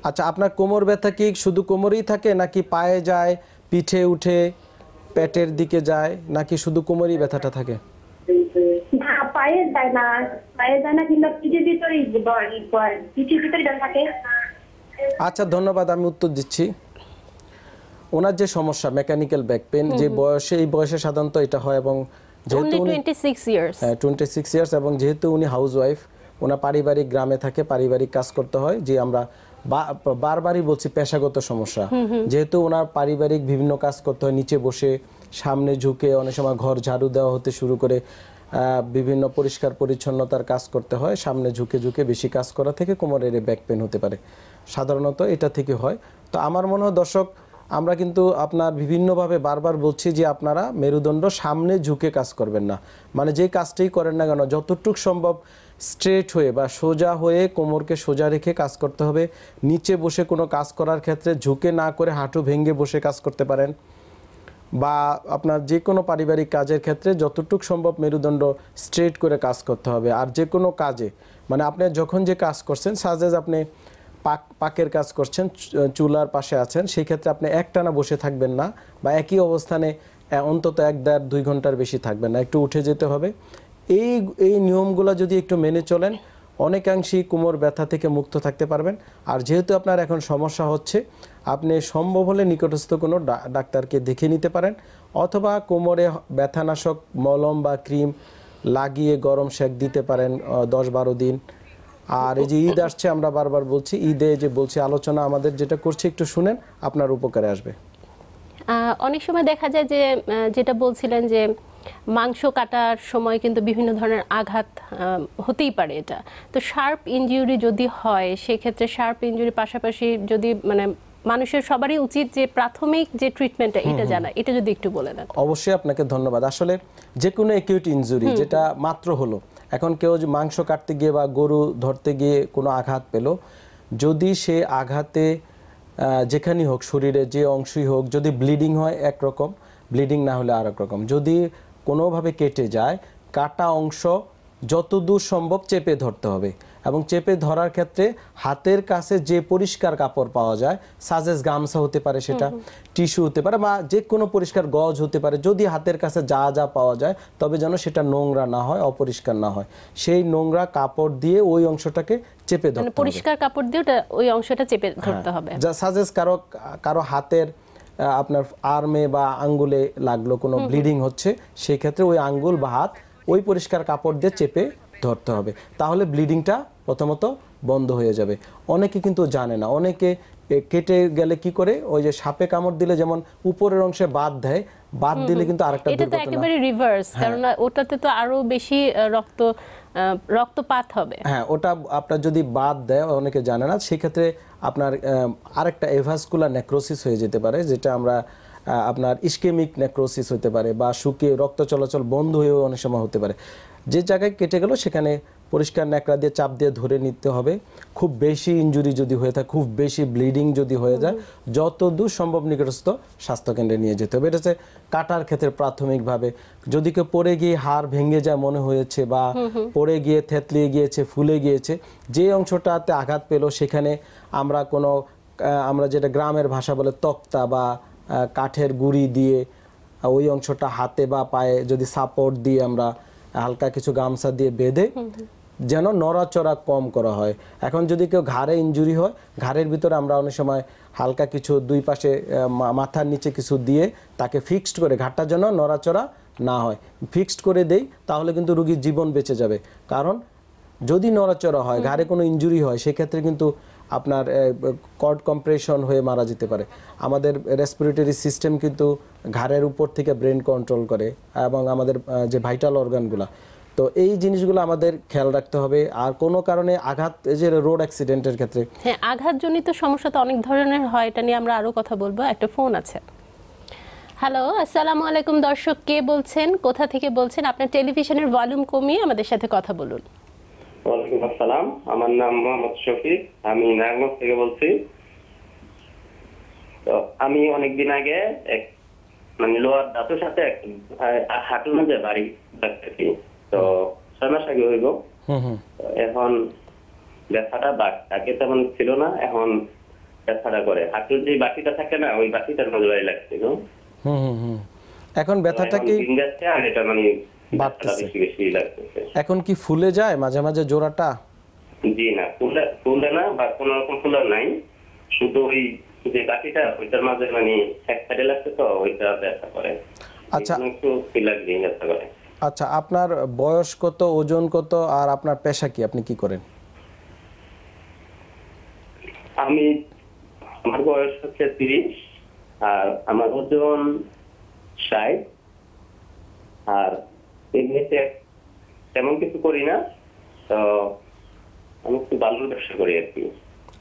আচ্ছা, আপনার কোমর ব্যথা কি শুধু কোমরেই থাকে, নাকি পায়ে যায়, পিঠে উঠে, পেটের দিকে যায়, নাকি শুধু কোমরেই ব্যথাটা থাকে? না, পায়ে যায় না, কিন্তু পিঠের ভিতরেই থাকে। আচ্ছা, ধন্যবাদ, আমি উত্তর দিচ্ছি। ওনার যে সমস্যা মেকানিক্যাল ব্যাক পেন, যে বয়সে এই বয়সে সাধারণত এটা হয়, এবং যেহেতু 26 ইয়ার্স, 26 ইয়ার্স, এবং যেহেতু উনি হাউস ওয়াইফ, ওনার পারিবারিক গ্রামে থাকে, পারিবারিক কাজ করতে হয়, যে আমরা বারবারই বলছি পেশাগত সমস্যা, যেহেতু ওনার পারিবারিক বিভিন্ন কাজ করতে হয়, নিচে বসে সামনে ঝুঁকে অনেক সময় ঘর ঝাড়ু দেওয়া হতে শুরু করে বিভিন্ন পরিষ্কার পরিচ্ছন্নতার কাজ করতে হয়, সামনে ঝুঁকে বেশি কাজ করা থেকে কোমরের ব্যাক পেন হতে পারে, সাধারণত এটা থেকে হয়। তো আমার মনে হয় দর্শক, আমরা কিন্তু আপনার বিভিন্নভাবে বারবার বলছি যে আপনারা মেরুদণ্ড সামনে ঝুঁকে কাজ করবেন না, মানে যে কাজটাই করেন না কেন যতটুকু সম্ভব স্ট্রেট হয়ে বা সোজা হয়ে কোমরকে সোজা রেখে কাজ করতে হবে। নিচে বসে কোনো কাজ করার ক্ষেত্রে ঝুঁকে না করে হাঁটু ভেঙে বসে কাজ করতে পারেন, বা আপনার যে কোনো পারিবারিক কাজের ক্ষেত্রে যতটুকু সম্ভব মেরুদণ্ড স্ট্রেট করে কাজ করতে হবে। আর যে কোনো কাজে মানে আপনি যখন যে কাজ করছেন, সাজেজ আপনি পাকের কাজ করছেন, চুলার পাশে আছেন, সেই ক্ষেত্রে আপনি একটানা বসে থাকবেন না বা একই অবস্থানে অন্তত এক দেড় দুই ঘন্টার বেশি থাকবেন না, একটু উঠে যেতে হবে। এই নিয়মগুলো যদি একটু মেনে চলেন অনেকাংশেই কোমর ব্যথা থেকে মুক্ত থাকতে পারবেন। আর যেহেতু আপনার এখন সমস্যা হচ্ছে, আপনি সম্ভব হলে নিকটস্থ কোনো ডাক্তারকে দেখে নিতে পারেন, অথবা কোমরে ব্যথানাশক মলম বা ক্রিম লাগিয়ে গরম সেক দিতে পারেন 10-12 দিন। আর এই যে ঈদ আসছে, আমরা বারবার বলছি, ঈদে যে বলছি আলোচনা আমাদের যেটা করছি একটু শুনেন, আপনার উপকারে আসবে। অনেক সময় দেখা যায় যে যেটা বলছিলেন যে মাংস কাটার সময় কিন্তু বিভিন্ন ধরনের আঘাত হতেই পারে, এটা তো শার্প ইনজুরি যদি হয় সেক্ষেত্রে শার্প ইনজুরি পাশাপাশি যদি মানে মানুষের সবারই উচিত যে প্রাথমিক যে ট্রিটমেন্টটা এটা জানা, এটা যদি একটু বলে দেন। অবশ্যই, আপনাকে ধন্যবাদ। আসলে যে কোনো একিউট ইনজুরি যেটা মাত্র হলো, এখন কেউ যে মাংস কাটতে গিয়ে বা গরু ধরতে গিয়ে কোনো আঘাত পেল, যদি সে আঘাতে যেখানেই হোক শরীরে যে অংশই হোক, যদি ব্লিডিং হয় একরকম, ব্লিডিং না হলে আর একরকম, যদি কোনোভাবে কেটে যায়, কাটা অংশ যতদূর সম্ভব চেপে ধরতে হবে। এবং চেপে ধরার ক্ষেত্রে হাতের কাছে যে পরিষ্কার কাপড় পাওয়া যায়, সাজেস গামছা হতে পারে, সেটা টিস্যু হতে পারে বা যে কোনো পরিষ্কার গজ হতে পারে, যদি হাতের কাছে যা যা পাওয়া যায় তবে যেন সেটা নোংরা না হয়, অপরিষ্কার না হয়, সেই নোংরা কাপড় দিয়ে ওই অংশটাকে চেপে ধরতে হবে। পরিষ্কার কাপড় দিয়ে ওই অংশটা চেপে ধরতে হবে। যা সাজেস কারো হাতের আপনার আর্মে বা আঙ্গুলে লাগলো কোনো ব্লিডিং হচ্ছে, সেই ক্ষেত্রে ওই আঙ্গুল বা হাত ওই পরিষ্কার কাপড় দিয়ে চেপে ধরতে হবে, তাহলে ব্লিডিংটা প্রথমত বন্ধ হয়ে যাবে। অনেকে কিন্তু জানে না, অনেকে কেটে গেলে কি করে, ওই যে সাপে কামড় দিলে যেমন উপরের অংশে বাদ দেয়, বাদ দিলে কিন্তু আরেকটা দুর্ঘটনা। এটা একেবারে রিভার্স, কারণ ওটাতে তো আরো বেশি রক্তপাত হবে। হ্যাঁ, ওটা আপনার যদি বাদ দেয়, অনেকে জানে না, সেক্ষেত্রে আপনার আরেকটা এভাসকুলার নেক্রোসিস হয়ে যেতে পারে, যেটা আমরা আপনার ইস্কেমিক নেক্রোসিস হতে পারে বা শুকিয়ে রক্ত চলাচল বন্ধ হয়েও অনেক সময় হতে পারে। যে জায়গায় কেটে গেল সেখানে পরিষ্কার ন্যাকড়া দিয়ে চাপ দিয়ে ধরে নিতে হবে। খুব বেশি ইনজুরি যদি হয়ে থাকে, খুব বেশি ব্লিডিং যদি হয়ে যায়, যত দূর সম্ভব নিকটস্থ স্বাস্থ্যকেন্দ্রে নিয়ে যেতে হবে। এটা হচ্ছে কাটার ক্ষেত্রে প্রাথমিকভাবে। যদি কেউ পড়ে গিয়ে হাড় ভেঙে যায় মনে হয়েছে বা পড়ে গিয়ে থেতলিয়ে গিয়েছে, ফুলে গিয়েছে, যে অংশটাতে আঘাত পেল সেখানে আমরা যেটা গ্রামের ভাষা বলে তক্তা বা কাঠের গুঁড়ি দিয়ে ওই অংশটা হাতে বা পায়ে যদি সাপোর্ট দিয়ে আমরা হালকা কিছু গামছা দিয়ে বেঁধে যেন নড়াচড়া কম করা হয়। এখন যদি কেউ ঘাড়ে ইনজুরি হয়, ঘাড়ের ভিতরে আমরা অনেক সময় হালকা কিছু দুই পাশে মাথার নিচে কিছু দিয়ে তাকে ফিক্সড করে, ঘাড়টা যেন নড়াচড়া না হয়, ফিক্সড করে দেই, তাহলে কিন্তু রুগীর জীবন বেঁচে যাবে। কারণ যদি নড়াচড়া হয়, ঘাড়ে কোনো ইনজুরি হয়, সেক্ষেত্রে কিন্তু আপনার কর্ড কম্প্রেশন হয়ে মারা যেতে পারে। আমাদের রেসপিরেটরি সিস্টেম কিন্তু ঘাড়ের উপর থেকে ব্রেন কন্ট্রোল করে এবং আমাদের যে ভাইটাল অর্গানগুলো, তো এই জিনিসগুলো আমাদের খেয়াল রাখতে হবে। আর কোনো কারণে আঘাত, যে রোড অ্যাক্সিডেন্টের ক্ষেত্রে, হ্যাঁ, আঘাতজনিত সমস্যা তো অনেক ধরনের হয়, এটা নিয়ে আমরা আরও কথা বলবো। একটা ফোন আছে। হ্যালো, আসসালামু আলাইকুম। দর্শক কে বলছেন, কোথা থেকে বলছেন? আপনার টেলিভিশনের ভলিউম কমিয়ে আমাদের সাথে কথা বলুন। ওয়ালাইকুম আসসালাম, আমার নাম মোহাম্মদ শফিক, আমি নারায়ণগঞ্জ থেকে বলছি। তো আমি অনেকদিন আগে মানে লোয়ার দাঁতের সাথে হাঁটু মাঝে বাড়ি থাকতেছি, তো 6 মাস আগে হইব। এখন ব্যথাটা আগে তেমন ছিল না, এখন ব্যথাটা করে। হাঁটুর যে বাটিটা থাকে না, ওই বাটিটার মধ্যে লাগছিল। এখন ব্যথাটা কি যাচ্ছে, আর এটা মানে এখন কি ফুলে যায় মাঝে মাঝে জোড়াটা? জি না, ফুলে না বা কোন রকম ফুলার নাই, শুধু ওই যে কাটিটা ওইটার মাঝে মানে এক সাইডে লাগছে, তো ওইটা ব্যথা করে। আচ্ছা, একটু ফিলার দিয়ে ব্যথা করে। আচ্ছা, আপনার বয়স কত, ওজন কত, আর আপনার পেশা কি, আপনি কি করেন? আমার বয়স হচ্ছে 30 আর আমার ওজন 60, আর এমনিতে তেমন কিছু করি না, তো আমি একটু বালুর ব্যবসা করি আর কি।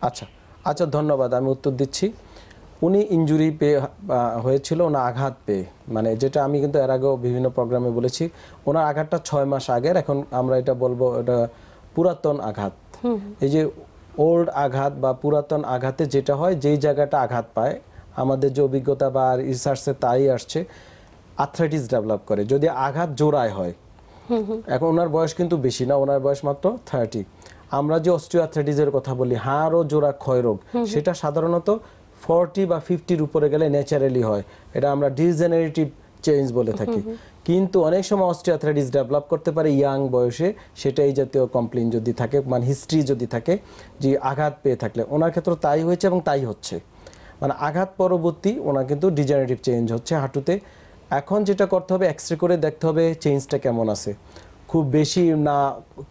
আচ্ছা আচ্ছা, ধন্যবাদ। আমি উত্তর দিচ্ছি। উনি ইনজুরি পেয়ে হয়েছিল, ওনার আঘাত পেয়ে, মানে যেটা আমি কিন্তু এর আগেও বিভিন্ন প্রোগ্রামে বলেছি, ওনার আঘাতটা 6 মাস আগের। এখন আমরা এটা বলবো এটা পুরাতন আঘাত। এই যে ওল্ড আঘাত বা পুরাতন আঘাতে যেটা হয়, যেই জায়গাটা আঘাত পায় हमारे जो विज्ञता बार रिसर्च से ताई आश्चे आर्थराइटिस डेवलप करे जो दिया आघात जोराय होय एक उन्हर बॉयस किंतु बेशी ना उन्हर बॉयस मात्रो 30 आम्रा जो ऑस्टियोआर्थराइटिसेर कथा बोली हाँ रो जोरा खोय रोग शेटा साधारणतो 40 बा 50 रूपोरे गले नेचुरली होय इडा आम्रा डिजेनरेटिव चेंज बोले थकी किंतु अनेक समय ऑस्टियोआर्थराइटिस डेवलप करते पारे यांग बॉयसे शेटा ये जाते हो कंप्लेन जो दी थके मान हिस्ट्री जो दी थके जी आघात पे थकले उन्हर क्षेत्रों ताई हुए चे एवं ताई होच्छे मान आघात परवर्ती उन्हर किंतु डिजेनरेटिव चेंज होच्छे हाटुते এখন যেটা করতে হবে এক্সরে করে দেখতে হবে চেঞ্জটা কেমন আছে খুব বেশি না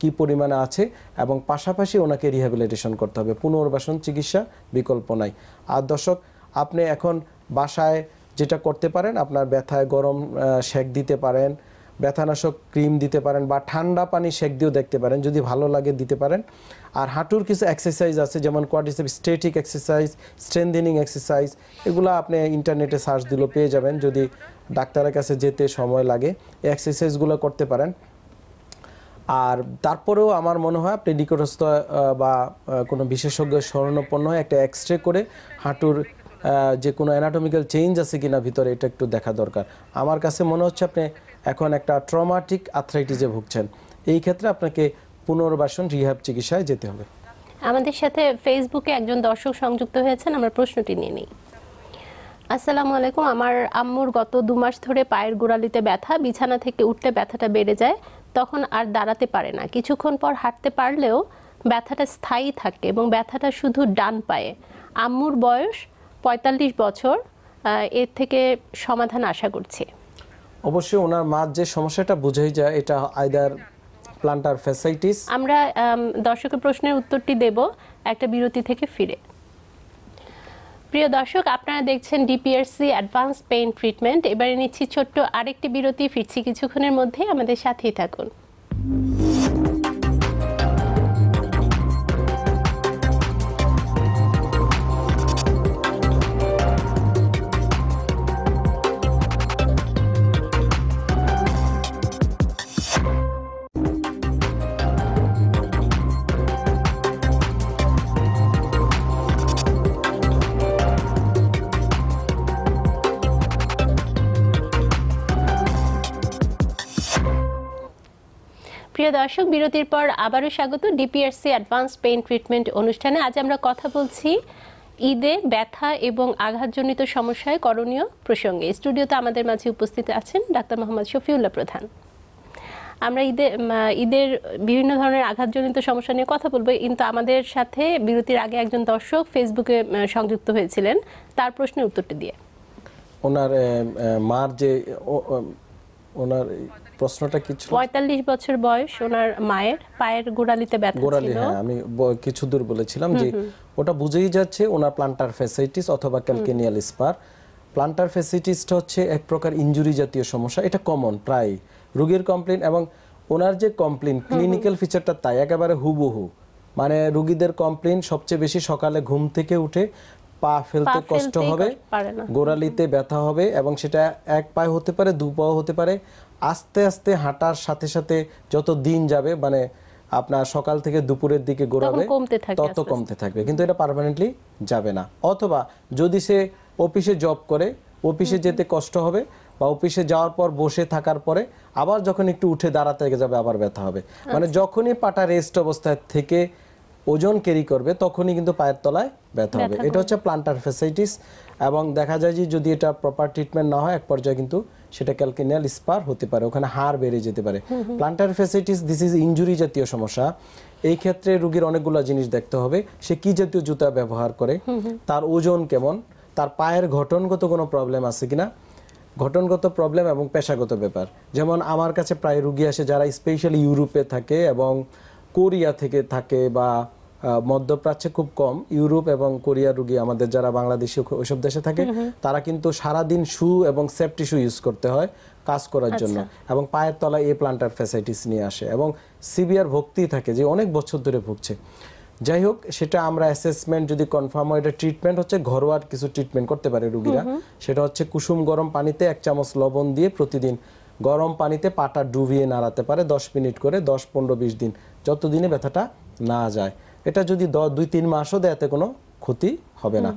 কি পরিমাণে আছে এবং পাশাপাশি ওনাকে রিহ্যাবিলিটেশন করতে হবে পুনর্বাসন চিকিৎসা বিকল্প নাই আর দর্শক আপনি এখন বাসায় যেটা করতে পারেন আপনার ব্যথায় গরম শেক দিতে পারেন ব্যথানাশক ক্রিম দিতে পারেন বা ঠান্ডা পানি শেক দিও দেখতে পারেন যদি ভালো লাগে দিতে পারেন আর হাঁটুর কিছু এক্সারসাইজ আছে যেমন quadricep static exercise strengthening exercise এগুলো আপনি ইন্টারনেটে সার্চ দিলে পেয়ে যাবেন যদি ডাক্তারের কাছে যেতে সময় লাগে এই এক্সারসাইজগুলো করতে পারেন আর তারপরেও আমার মনে হয় আপনি নিকটস্থ বা কোনো বিশেষজ্ঞের শরণাপন্ন হয়ে একটা এক্সরে করে হাঁটুর যে কোনো অ্যানাটমিক্যাল চেঞ্জ আছে কিনা ভিতরে এটা একটু দেখা দরকার আমার কাছে মনে হচ্ছে আপনি এখন একটা ট্রমাটিক আর্থ্রাইটিসে ভুগছেন এই ক্ষেত্রে আপনাকে পুনর্বাসন রিহ্যাব চিকিৎসায় যেতে হবে আমাদের সাথে ফেসবুকে একজন দর্শক সংযুক্ত হয়েছেন আমরা প্রশ্নটি নিয়ে নেই আসসালামু আলাইকুম আমার আম্মুর গত 2 মাস ধরে পায়ের গোড়ালিতে ব্যথা বিছানা থেকে উঠতে ব্যথাটা বেড়ে যায় তখন আর দাঁড়াতে পারে না কিছুক্ষণ পর হাঁটতে পারলেও ব্যথাটা স্থায়ী থাকে এবং ব্যথাটা শুধু ডান পায়ে আম্মুর বয়স 45 বছর এর থেকে সমাধান আশা করছি অবশ্যই ওনার মাঝ যে সমস্যাটা বুঝেই যায় এটা আইদার প্লান্টার ফ্যাসাইটিস আমরা দর্শকের প্রশ্নের উত্তরটি দেব একটা বিরতি থেকে ফিরে প্রিয় দর্শক আপনারা দেখছেন ডিপিআরসি অ্যাডভান্স পেইন ট্রিটমেন্ট এবারে নিচ্ছি ছোট্ট আরেকটি বিরতি ফিরছি কিছুক্ষণের মধ্যে আমাদের সাথেই থাকুন দর্শক বিরতির পর আবারো স্বাগত ডিপিআরসি অ্যাডভান্স পেইন ট্রিটমেন্ট অনুষ্ঠানে আজ আমরা কথা বলছি ঈদে ব্যথা এবং আঘাতজনিত সমস্যায় করণীয় প্রসঙ্গে স্টুডিওতে আমাদের মাঝে উপস্থিত আছেন ডাক্তার মোহাম্মদ শফিউল্লাহ প্রধান আমরা ঈদের বিভিন্ন ধরনের আঘাতজনিত সমস্যা নিয়ে কথা বলবো কিন্তু আমাদের সাথে বিরতির আগে একজন দর্শক ফেসবুকে সংযুক্ত হয়েছিলেন তার প্রশ্নের উত্তরটি দিয়ে ওনার মার যে ওনার প্রশ্নটা কি ছিল 45 বছর বয়স ওনার মায়ের পায়ের গোড়ালিতে ব্যথা ছিল আমি কিছু দূর বলেছিলাম যে ওটা বুঝেই যাচ্ছে ওনার প্লান্টার ফ্যাসাইটিস অথবা ক্যালকেনিয়াল স্পার প্লান্টার ফ্যাসাইটিসটা হচ্ছে এক প্রকার ইনজুরি জাতীয় সমস্যা এটা কমন প্রায় রোগীর কমপ্লেইন এবং ওনার যে কমপ্লেইন ক্লিনিক্যাল ফিচারটা তাই একেবারে হুবহু মানে রোগীদের কমপ্লেইন সবচেয়ে বেশি সকালে ঘুম থেকে উঠে পা ফেলতে কষ্ট হবে গোড়ালিতে ব্যথা হবে এবং সেটা এক পায়ে হতে পারে দুই পাও হতে পারে আস্তে আস্তে হাঁটার সাথে সাথে যত দিন যাবে মানে আপনার সকাল থেকে দুপুরের দিকে গোড়াবে তত কমতে থাকবে কিন্তু এটা পার্মানেন্টলি যাবে না অথবা যদি সে অফিসে জব করে অফিসে যেতে কষ্ট হবে বা অফিসে যাওয়ার পর বসে থাকার পরে আবার যখন একটু উঠে দাঁড়াতে যাবে আবার ব্যথা হবে মানে যখনই পাটা রেস্ট অবস্থায় থেকে ওজন ক্যারি করবে তখনই কিন্তু পায়ের তলায় ব্যথা হবে এটা হচ্ছে প্লান্টার ফ্যাসাইটিস এবং দেখা যায় যে যদি এটা প্রপার ট্রিটমেন্ট না হয় এক পর্যায়ে কিন্তু সেটা ক্যালকেনিয়াল স্পার হতে পারে ওখানে হাড় বেড়ে যেতে পারে plantar fasciitis this is injury জাতীয় সমস্যা এই ক্ষেত্রে রোগীর অনেকগুলো জিনিস দেখতে হবে সে কি জাতীয় জুতা ব্যবহার করে তার ওজন কেমন তার পায়ের গঠনগত কোনো প্রবলেম আছে কিনা গঠনগত প্রবলেম এবং পেশাগত ব্যাপার যেমন আমার কাছে প্রায় রোগী আসে যারা স্পেশালি ইউরোপে থাকে এবং কোরিয়া থেকে থাকে বা মধ্যপ্রাচ্যে খুব কম ইউরোপ এবং কোরিয়া রোগী আমাদের যারা বাংলাদেশি ওইসব দেশে থাকে তারা কিন্তু সারাদিন শু এবং সেফটি শু ইউজ করতে হয় কাজ করার জন্য এবং পায়ের তলায় এই প্লান্টার ফ্যাসাইটিস নিয়ে আসে এবং সিভিয়ার ভুগতি থাকে যে অনেক বছর ধরে ভুগছে যাই হোক সেটা আমরা অ্যাসেসমেন্ট যদি কনফার্ম হয় এটা ট্রিটমেন্ট হচ্ছে ঘরোয়া কিছু ট্রিটমেন্ট করতে পারে রোগীরা সেটা হচ্ছে কুসুম গরম পানিতে 1 চামচ লবণ দিয়ে প্রতিদিন গরম পানিতে পাটা ডুবিয়ে নাড়াতে পারে 10 মিনিট করে 10, 15, 20 দিন যতদিনে ব্যথাটা না যায় এটা যদি 2-3 মাসও দেয়তে কোনো ক্ষতি হবে না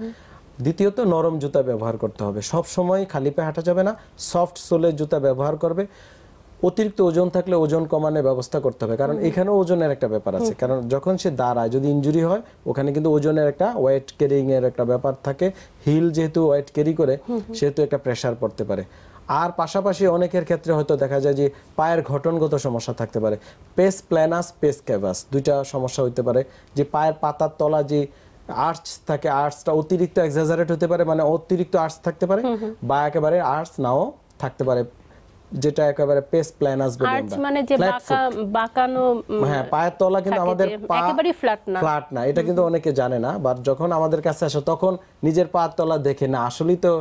দ্বিতীয়ত নরম জুতা ব্যবহার করতে হবে, সব সময় খালি পায়ে হাঁটা যাবে না, সফট সোলের জুতা ব্যবহার করবে। অতিরিক্ত ওজন থাকলে ওজন কমানোর ব্যবস্থা করতে হবে, কারণ এখানেও ওজনের একটা ব্যাপার আছে, কারণ যখন সে দাঁড়ায় যদি ইনজুরি হয় ওখানে কিন্তু ওজনের একটা ওয়েট ক্যারিং এর একটা ব্যাপার থাকে, হিল যেহেতু ওয়েট ক্যারি করে সেহেতু একটা প্রেসার পড়তে পারে। আর পাশাপাশি অনেকের ক্ষেত্রে হয়তো দেখা যায় যে পায়ের গঠনগত সমস্যা থাকতে পারে, পেস প্ল্যানাস পেস ক্যাভাস দুইটা সমস্যা হতে পারে, যে পায়ের পাতার তলা যে আর্চ থাকে আর্চটা অতিরিক্ত এক্সাজারেট হতে পারে, মানে অতিরিক্ত আর্চ থাকতে পারে বা একেবারে আর্চ নাও থাকতে পারে, যেটা একেবারে পেস প্ল্যানাস বলে আমরা, মানে যে বাঁকা বাঁকানো, হ্যাঁ পায়ের তলা কিন্তু আমাদের একেবারে ফ্ল্যাট না, ফ্ল্যাট না, এটা কিন্তু অনেকে জানে না, বাট যখন আমাদের কাছে আসে তখন নিজের পায়ের তলা দেখে না আসলেই তো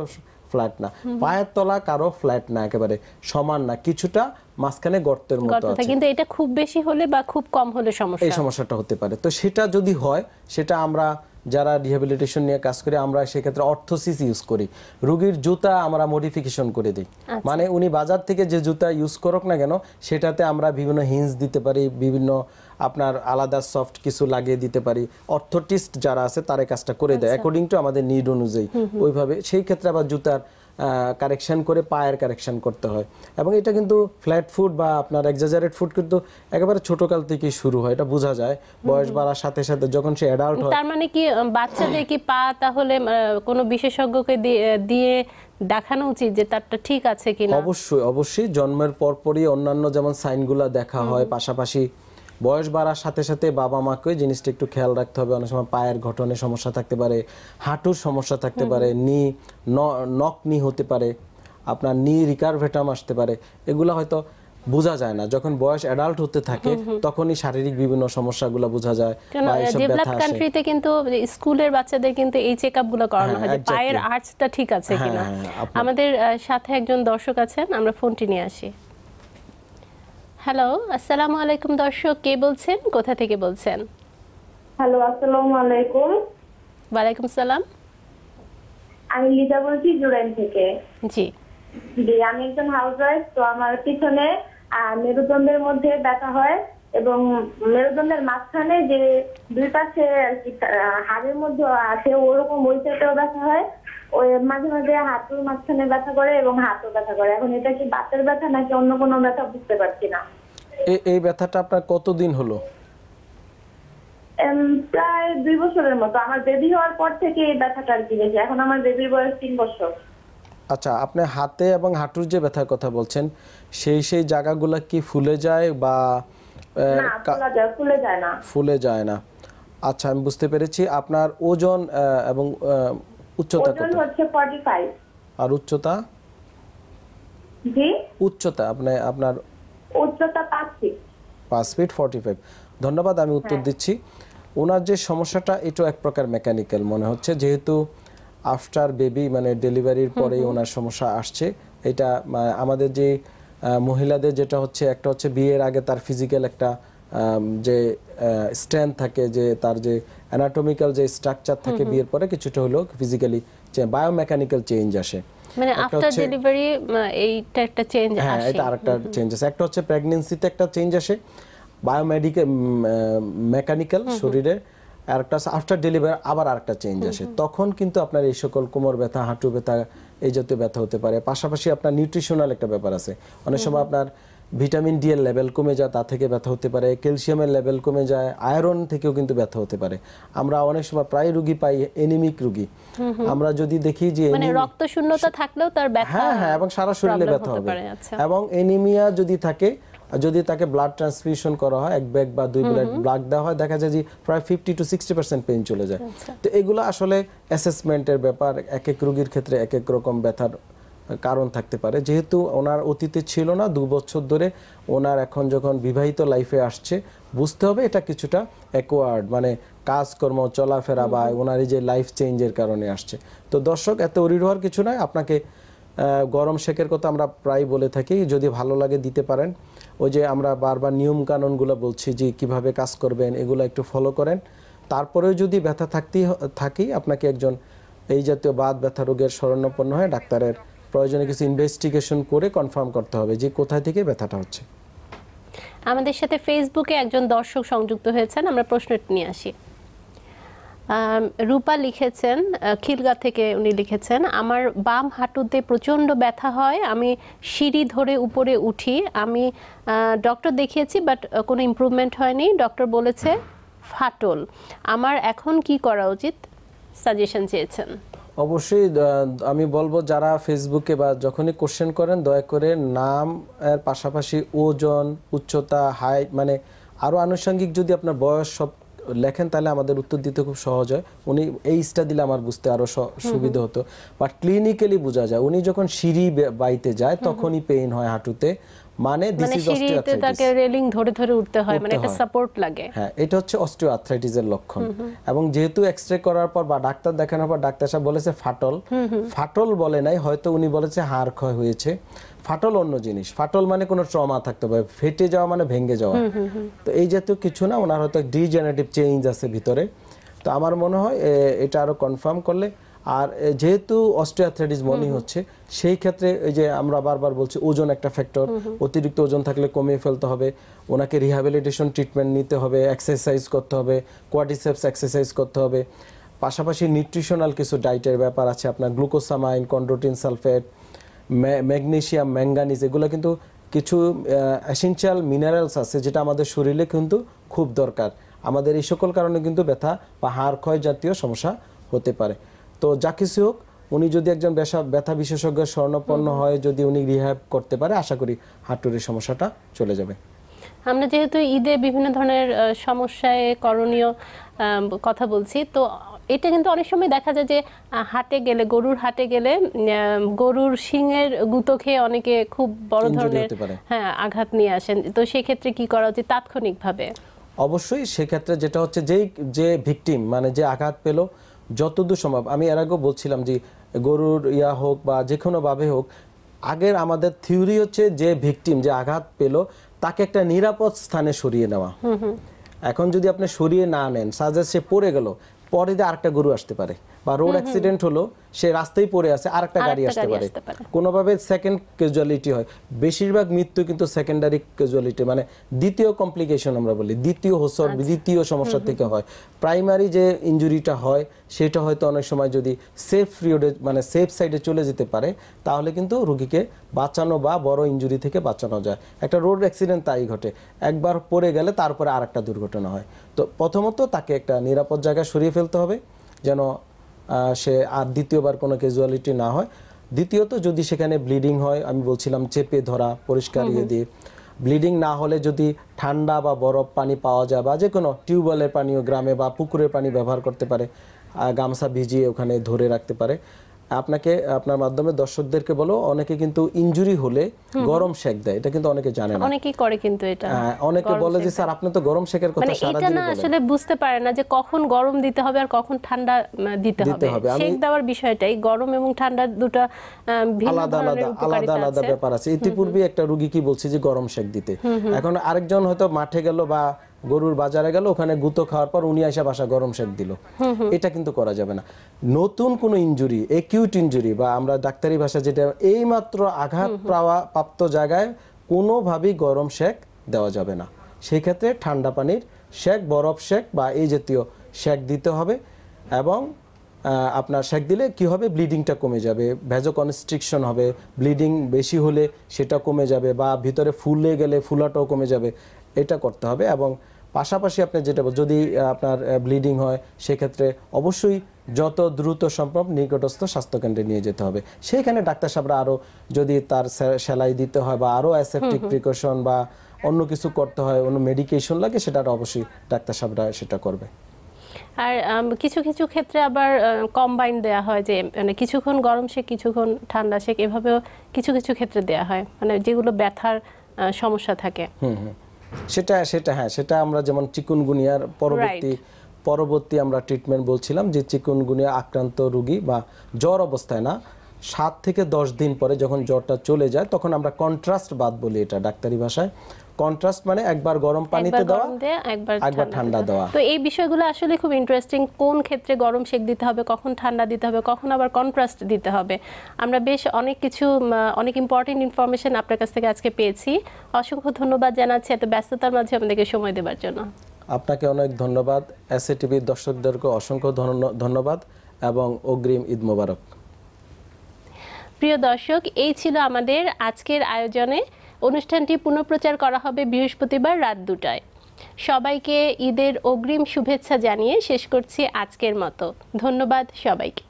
ফ্ল্যাট না, পায়ের তলা কারো ফ্ল্যাট না, একেবারে সমান না, কিছুটা মাঝখানে গর্তের মতো আছে, কিন্তু এটা খুব বেশি হলে বা খুব কম হলে সমস্যা, এই সমস্যাটা হতে পারে। তো সেটা যদি হয় সেটা আমরা যারা রিহ্যাবিলিটেশন নিয়ে কাজ করি আমরা সেক্ষেত্রে অর্থোসিস ইউজ করি, রোগীর জুতা আমরা মডিফিকেশন করে দিই, মানে উনি বাজার থেকে যে জুতা ইউজ করুক না কেন সেটাতে আমরা বিভিন্ন হিঞ্জ দিতে পারি, বিভিন্ন আপনার আলাদা সফট কিছু লাগিয়ে দিতে পারি, অর্থোটিস্ট যারা আছে তারা কাজটা করে দেয় অ্যাকর্ডিং টু আমাদের নিড অনুযায়ী ওইভাবে, সেই ক্ষেত্রে আবার জুতার কারেকশন করে পায়ের কারেকশন করতে হয়। এবং এটা কিন্তু ফ্ল্যাট ফুট বা আপনার এক্সাজারেট ফুট কিন্তু একেবারে ছোটকাল থেকে শুরু হয়, এটা বোঝা যায় বয়স বাড়ার সাথে সাথে যখন সে অ্যাডাল্ট হয়। তার মানে কি বাচ্চাদের কি পা তাহলে কোনো বিশেষজ্ঞকে দিয়ে দেখানো উচিত যে তারটা ঠিক আছে কিনা? অবশ্যই অবশ্যই, জন্মের পরপরই অন্যান্য যেমন সাইনগুলো দেখা হয়, পাশাপাশি বয়স বাড়ার সাথে সাথে বাবা মাকে জিনিসটা একটু খেয়াল রাখতে হবে। অনেক সময় পায়ের গঠনে সমস্যা থাকতে পারে, হাঁটুর সমস্যা থাকতে পারে, নি নক নি হতে পারে, আপনার নি রিকারভেটাম আসতে পারে, এগুলো হয়তো বোঝা যায় না, যখন বয়স অ্যাডাল্ট হতে থাকে তখনই শারীরিক বিভিন্ন সমস্যাগুলো বোঝা যায়। ডেভেলপড কান্ট্রিতে কিন্তু স্কুলের বাচ্চাদের কিন্তু এই চেকআপগুলো করানো হয় যে পায়ের আর্চটা ঠিক আছে কিনা। আমাদের সাথে একজন দর্শক আছেন, আমরা ফোনটি নিয়ে আসি। হ্যালো, আসসালামু আলাইকুম। দর্শক কে বলছেন, কোথা থেকে বলছেন? হ্যালো, আসসালামু আলাইকুম। ওয়া আলাইকুম সালাম। আমি লিজা বলছি জুরাইন থেকে। জি জি, আমি একজন হাউসওয়াইফ। তো আমার পিছনে মেরুদণ্ডের মধ্যে ব্যথা হয় এবং মেরুদণ্ডের মাঝখানে যে দুই পাশে হাড়ের মধ্যে আছে ওরকম ওই সাইডেও ব্যথা হয়, ওই মাঝে মাঝে হাঁটুর মাঝখানে ব্যথা করে এবং হাতও ব্যথা করে। এখন এটা কি বাতের ব্যথা নাকি অন্য কোনো ব্যথা বুঝতে পারছি না। এই ব্যথাটা আপনার কতদিন হলো? প্রায় 2 বছরের মতো, আমার বেবি হওয়ার পর থেকে এই ব্যথাটা আর কি বেশি। এখন আমার বেবির বয়স 3 বছর। আচ্ছা, আপনি হাতে এবং হাঁটুর যে ব্যথার কথা বলছেন সেই জায়গাগুলো কি ফুলে যায় বা না? ফুলে যায় না। ফুলে যায় না, আচ্ছা আমি বুঝতে পেরেছি। আপনার ওজন এবং উচ্চতা কত? ওজন হচ্ছে 45। আর উচ্চতা? জি উচ্চতা আপনার উচ্চতা 5 ফিট 45। ধন্যবাদ, আমি উত্তর দিচ্ছি। ওনার যে সমস্যাটা এটা এক প্রকার মেকানিক্যাল মনে হচ্ছে, যেহেতু আফটার বেবি মানে ডেলিভারির পরেই ওনার সমস্যা আসছে। এটা আমাদের যে মহিলাদের যেটা হচ্ছে, একটা হচ্ছে বিয়ের আগে তার ফিজিক্যাল একটা যে স্ট্রেংথ থাকে, যে তার যে অ্যানাটমিক্যাল যে স্ট্রাকচার থাকে, বিয়ের পরে কিছুটা হলো ফিজিক্যালি বায়োমেকানিক্যাল চেঞ্জ আসে, মানে আফটার ডেলিভারি এইটা একটা চেঞ্জ আসে। হ্যাঁ, এটা আরেকটা চেঞ্জ আসে, একটা হচ্ছে প্রেগন্যান্সিতে একটা চেঞ্জ আসে বায়োমেডিক্যাল মেকানিক্যাল শরীরে, আরেকটা আফটার ডেলিভারি আবার আরেকটা চেঞ্জ আসে। তখন কিন্তু আপনার এই সকল কোমর ব্যথা, হাঁটু ব্যথা, এই জাতীয় ব্যথা হতে পারে। পাশাপাশি আপনার নিউট্রিশনাল একটা ব্যাপার আছে, অনেক সময় আপনার ভিটামিন ডি এর লেভেল কমে যায়, তা থেকে ব্যথা হতে পারে, ক্যালসিয়ামের লেভেল কমে যায়, আয়রন থেকেও কিন্তু ব্যথা হতে পারে। আমরা অনেক সময় প্রায় রোগী পাই এনিমিক রোগী, আমরা যদি দেখি যে মানে রক্ত শূন্যতা থাকলেও তার ব্যথা, হ্যাঁ হ্যাঁ, এবং সারা শরীরে ব্যথা হবে। এবং এনিমিয়া যদি থাকে, যদি তাকে ব্লাড ট্রান্সফিউশন করা হয়, এক ব্যাগ বা 2 ব্যাগ দেওয়া হয়, দেখা যায় যে প্রায় 50 to 60% পেন চলে যায়। তো এগুলো আসলে অ্যাসেসমেন্টের ব্যাপার, এক এক রোগীর ক্ষেত্রে এক এক রকম ব্যথার কারণ থাকতে পারে। যেহেতু ওনার অতীতে ছিল না, 2 বছর ধরে ওনার, এখন যখন বিবাহিত লাইফে আসছে বুঝতে হবে এটা কিছুটা অ্যাকওয়ার্ড, মানে কাজকর্ম চলাফেরা বা ওনার এই যে লাইফ চেঞ্জের কারণে আসছে। তো দর্শক, এত অরিড হওয়ার কিছু নয়। আপনাকে গরম শেকের কথা আমরা প্রায় বলে থাকি, যদি ভালো লাগে দিতে পারেন। ওই যে আমরা বারবার নিয়ম কানুনগুলো বলছি যে কিভাবে কাজ করবেন, এগুলো একটু ফলো করেন। তারপরেও যদি ব্যথা থাকি, আপনাকে একজন এই জাতীয় বাত ব্যথা রোগের শরণাপন্ন হয়ে ডাক্তারের প্রয়োজনে কিছু ইনভেস্টিগেশন করে কনফার্ম করতে হবে যে কোথা থেকে ব্যথাটা হচ্ছে। আমাদের সাথে ফেসবুকে একজন দর্শক সংযুক্ত হয়েছেন, আমরা প্রশ্নটি নিয়ে আসি। रूपा लिखेছেন खिलगा থেকে উনি লিখেছেন আমার বাম হাঁটুতে প্রচন্ড ব্যথা হয় আমি সিঁড়ি ধরে উপরে উঠি আমি ডক্টর দেখিয়েছি বাট কোনো ইমপ্রুভমেন্ট হয়নি ডক্টর বলেছে ফাটল আমার এখন কি করা উচিত সাজেশন চেয়েছেন অবশ্যই আমি বলবো যারা ফেসবুকে বা যখনই কোশ্চেন করেন দয়া করে নাম এর পাশাপাশি ওজন উচ্চতা হাইট মানে আরো আনুষঙ্গিক যদি আপনার বয়স সব লেখেন তাহলে আমাদের উত্তর দিতে খুব সহজ হয় উনি এইটা দিলে আমার বুঝতে আরো সুবিধা হতো বাট ক্লিনিক্যালি বোঝা যায় উনি যখন সিঁড়ি বাইতে যায় তখনই পেইন হয় হাঁটুতে মানে দিস ইজ অস্টিওআর্থ্রাইটিস তাকে রেলিং ধরে ধরে উঠতে হয় মানে একটা সাপোর্ট লাগে হ্যাঁ এটা হচ্ছে অস্টিওআর্থ্রাইটিসের লক্ষণ এবং যেহেতু এক্সরে করার পর বা ডাক্তার দেখানোর পর ডাক্তার সাহেব বলেছে ফাটল ফাটল বলে নাই হয়তো উনি বলেছে হাড় ক্ষয় হয়েছে ফাটল অন্য জিনিস ফাটল মানে কোনো ট্রমা থাকতে পারে ফেটে যাওয়া মানে ভেঙে যাওয়া তো এই জাতীয় কিছু না ওনার হয়তো ডিজেনারেটিভ চেঞ্জ আছে ভিতরে তো আমার মনে হয় এটা আরো কনফার্ম করলে আর যেহেতু অস্টিওআর্থ্রাইটিস মনে হচ্ছে সেই ক্ষেত্রে এই যে আমরা বারবার বলছি ওজন একটা ফ্যাক্টর অতিরিক্ত ওজন থাকলে কমিয়ে ফেলতে হবে ওনাকে রিহ্যাবিলিটেশন ট্রিটমেন্ট নিতে হবে এক্সারসাইজ করতে হবে কোয়াড্রিসেপস এক্সারসাইজ করতে হবে পাশাপাশি নিউট্রিশনাল কিছু ডায়েটের ব্যাপার আছে আপনার glucosamine chondroitin sulphate magnesium manganese এগুলো কিন্তু কিছু এসেনশিয়াল মিনারেলস আছে যেটা আমাদের শরীরে কিন্তু খুব দরকার আমাদের এই সকল কারণে কিন্তু ব্যথা বা হাড় ক্ষয় জাতীয় সমস্যা হতে পারে তো যা কিছু হোক উনি যদি একজন ব্যথা বিশেষজ্ঞ শরণাপন্ন হয় যদি উনি রিহ্যাব করতে পারে আশা করি হাঁটুর সমস্যাটা চলে যাবে আমরা যেহেতু ঈদে বিভিন্ন ধরনের সমস্যায় করণীয় কথা বলছি তো এটা কিন্তু অনেক সময় দেখা যায় যে হাটে গেলে গরুর হাটে গেলে গরুর শিংয়ের গুঁতো খেয়ে অনেকে খুব বড় ধরনের হ্যাঁ আঘাত নিয়ে আসেন তো সেই ক্ষেত্রে কি করা উচিত তাৎক্ষণিকভাবে অবশ্যই সেই ক্ষেত্রে যেটা হচ্ছে যে ভিকটিম মানে যে আঘাত পেল যতদূর সম্ভব আমি এর আগেও বলছিলাম যে গরুর ইয়া হোক বা যে কোনো ভাবে হোক আগের আমাদের থিওরি হচ্ছে যে ভিকটিম যে আঘাত পেল তাকে একটা নিরাপদ স্থানে সরিয়ে নেওয়া এখন যদি আপনি সরিয়ে না নেন সাজেস সে পড়ে গেল পরে যে আরেকটা গরু আসতে পারে বা রোড অ্যাক্সিডেন্ট হলো সে রাস্তায় পড়ে আছে আরেকটা গাড়ি আসতে পারে কোনোভাবে সেকেন্ড ক্যাজুয়ালিটি হয় বেশিরভাগ মৃত্যু কিন্তু সেকেন্ডারি ক্যাজুয়ালিটি মানে দ্বিতীয় কমপ্লিকেশন আমরা বলি দ্বিতীয় হোসর দ্বিতীয় সমস্যা থেকে হয় প্রাইমারি যে ইনজুরিটা হয় সেটা হয়তো অনেক সময় যদি সেফ পিরিয়ডে মানে সেফ সাইডে চলে যেতে পারে তাহলে কিন্তু রোগীকে বাঁচানো বা বড় ইনজুরি থেকে বাঁচানো যায় একটা রোড অ্যাক্সিডেন্ট তাই ঘটে একবার পড়ে গেলে তারপরে আরেকটা দুর্ঘটনা হয় তো প্রথমত তাকে একটা নিরাপদ জায়গায় সরিয়ে ফেলতে হবে যেন সে আর দ্বিতীয়বার কোনো ক্যাজুয়ালিটি না হয় দ্বিতীয়ত যদি সেখানে ব্লিডিং হয় আমি বলছিলাম চেপে ধরা পরিষ্কার দিয়ে ব্লিডিং না হলে যদি ঠান্ডা বা বরফ পানি পাওয়া যায় বা যে কোনো টিউবওয়েলের পানিও গ্রামে বা পুকুরের পানি ব্যবহার করতে পারে গামছা ভিজিয়ে ওখানে ধরে রাখতে পারে আপনাকে আপনার মাধ্যমে দর্শকদেরকে বলো অনেকে কিন্তু ইনজুরি হলে গরম শেক দেয় এটা কিন্তু অনেকে জানে না অনেকেই করে কিন্তু এটা অনেকে বলে যে স্যার আপনি তো গরম শেকের কথা সারা দিন বলেন এটা আসলে বুঝতে পারে না যে কখন গরম দিতে হবে আর কখন ঠান্ডা দিতে হবে শেক দেওয়ার বিষয়টাই গরম এবং ঠান্ডা দুটো ভিন্ন আলাদা ব্যাপার আছে ইতিপূর্বে একটা রোগী কি বলছে যে গরম শেক দিতে এখন আরেকজন হয়তো মাঠে গেল বা গরুর বাজারে গেল ওখানে গুঁতো খাওয়ার পর উনি এসে বাসা গরম শেক দিল এটা কিন্তু করা যাবে না নতুন কোনো ইনজুরি একিউট ইনজুরি বা আমরা ডাক্তারি ভাষা যেটা এই মাত্র আঘাত প্রাপ্ত জায়গায় কোনোভাবেই গরম শেক দেওয়া যাবে না সেই ক্ষেত্রে ঠান্ডা পানির শেক বরফ শেক বা এই জাতীয় শেক দিতে হবে এবং আপনার শেক দিলে কি হবে ব্লিডিংটা কমে যাবে ভ্যাজোকনস্ট্রিকশন হবে ব্লিডিং বেশি হলে সেটা কমে যাবে বা ভিতরে ফুলে গেলে ফুলাটাও কমে যাবে এটা করতে হবে এবং পাশাপাশি আপনি যেটা যদি আপনার ব্লিডিং হয় সেক্ষেত্রে অবশ্যই যত দ্রুত সম্ভব নিকটস্থ স্বাস্থ্যকেন্দ্রে নিয়ে যেতে হবে সেইখানে ডাক্তার সাহেবরা আরও যদি তার সেলাই দিতে হয় বা আরও অ্যাসেপটিক প্রিকশন বা অন্য কিছু করতে হয় অন্য মেডিকেশন লাগে সেটা অবশ্যই ডাক্তার সাহেবরা সেটা করবে আর কিছু কিছু ক্ষেত্রে আবার কম্বাইন দেয়া হয় যে মানে কিছুক্ষণ গরম শেক কিছুক্ষণ ঠান্ডা শেক এভাবেও কিছু কিছু ক্ষেত্রে দেয়া হয় মানে যেগুলো ব্যথার সমস্যা থাকে সেটা হ্যাঁ সেটা আমরা যেমন চিকুনগুনিয়ার পরবর্তী আমরা ট্রিটমেন্ট বলছিলাম যে চিকুনগুনিয়া আক্রান্ত রোগী বা জ্বর অবস্থায় না 7 থেকে 10 দিন পরে যখন জ্বরটা চলে যায় তখন আমরা কন্ট্রাস্ট বাদ বলি এটা ডাক্তারি ভাষায় কন্ট্রাস্ট মানে একবার গরম পানিতে দাও একবার ঠান্ডা দাও তো এই বিষয়গুলো আসলে খুব ইন্টারেস্টিং কোন ক্ষেত্রে গরম শেক দিতে হবে কখন ঠান্ডা দিতে হবে কখন আবার কন্ট্রাস্ট দিতে হবে আমরা বেশ অনেক ইম্পর্টেন্ট ইনফরমেশন আপনার কাছ থেকে আজকে পেয়েছি অসংখ্য ধন্যবাদ জানাচ্ছি এত ব্যস্ততার মাঝে আমাদেরকে সময় দেওয়ার জন্য আপনাকে অনেক ধন্যবাদ। এসটিভির দর্শকদেরকে অসংখ্য ধন্যবাদ এবং অগ্রিম ঈদ মোবারক। প্রিয় দর্শক, এই ছিল আমাদের আজকের আয়োজনে। অনুষ্ঠানটি পুনঃপ্রচার করা হবে বৃহস্পতিবার রাত ২টায়। সবাইকে ঈদের অগ্রিম শুভেচ্ছা জানিয়ে শেষ করছি আজকের মতো। ধন্যবাদ সবাইকে।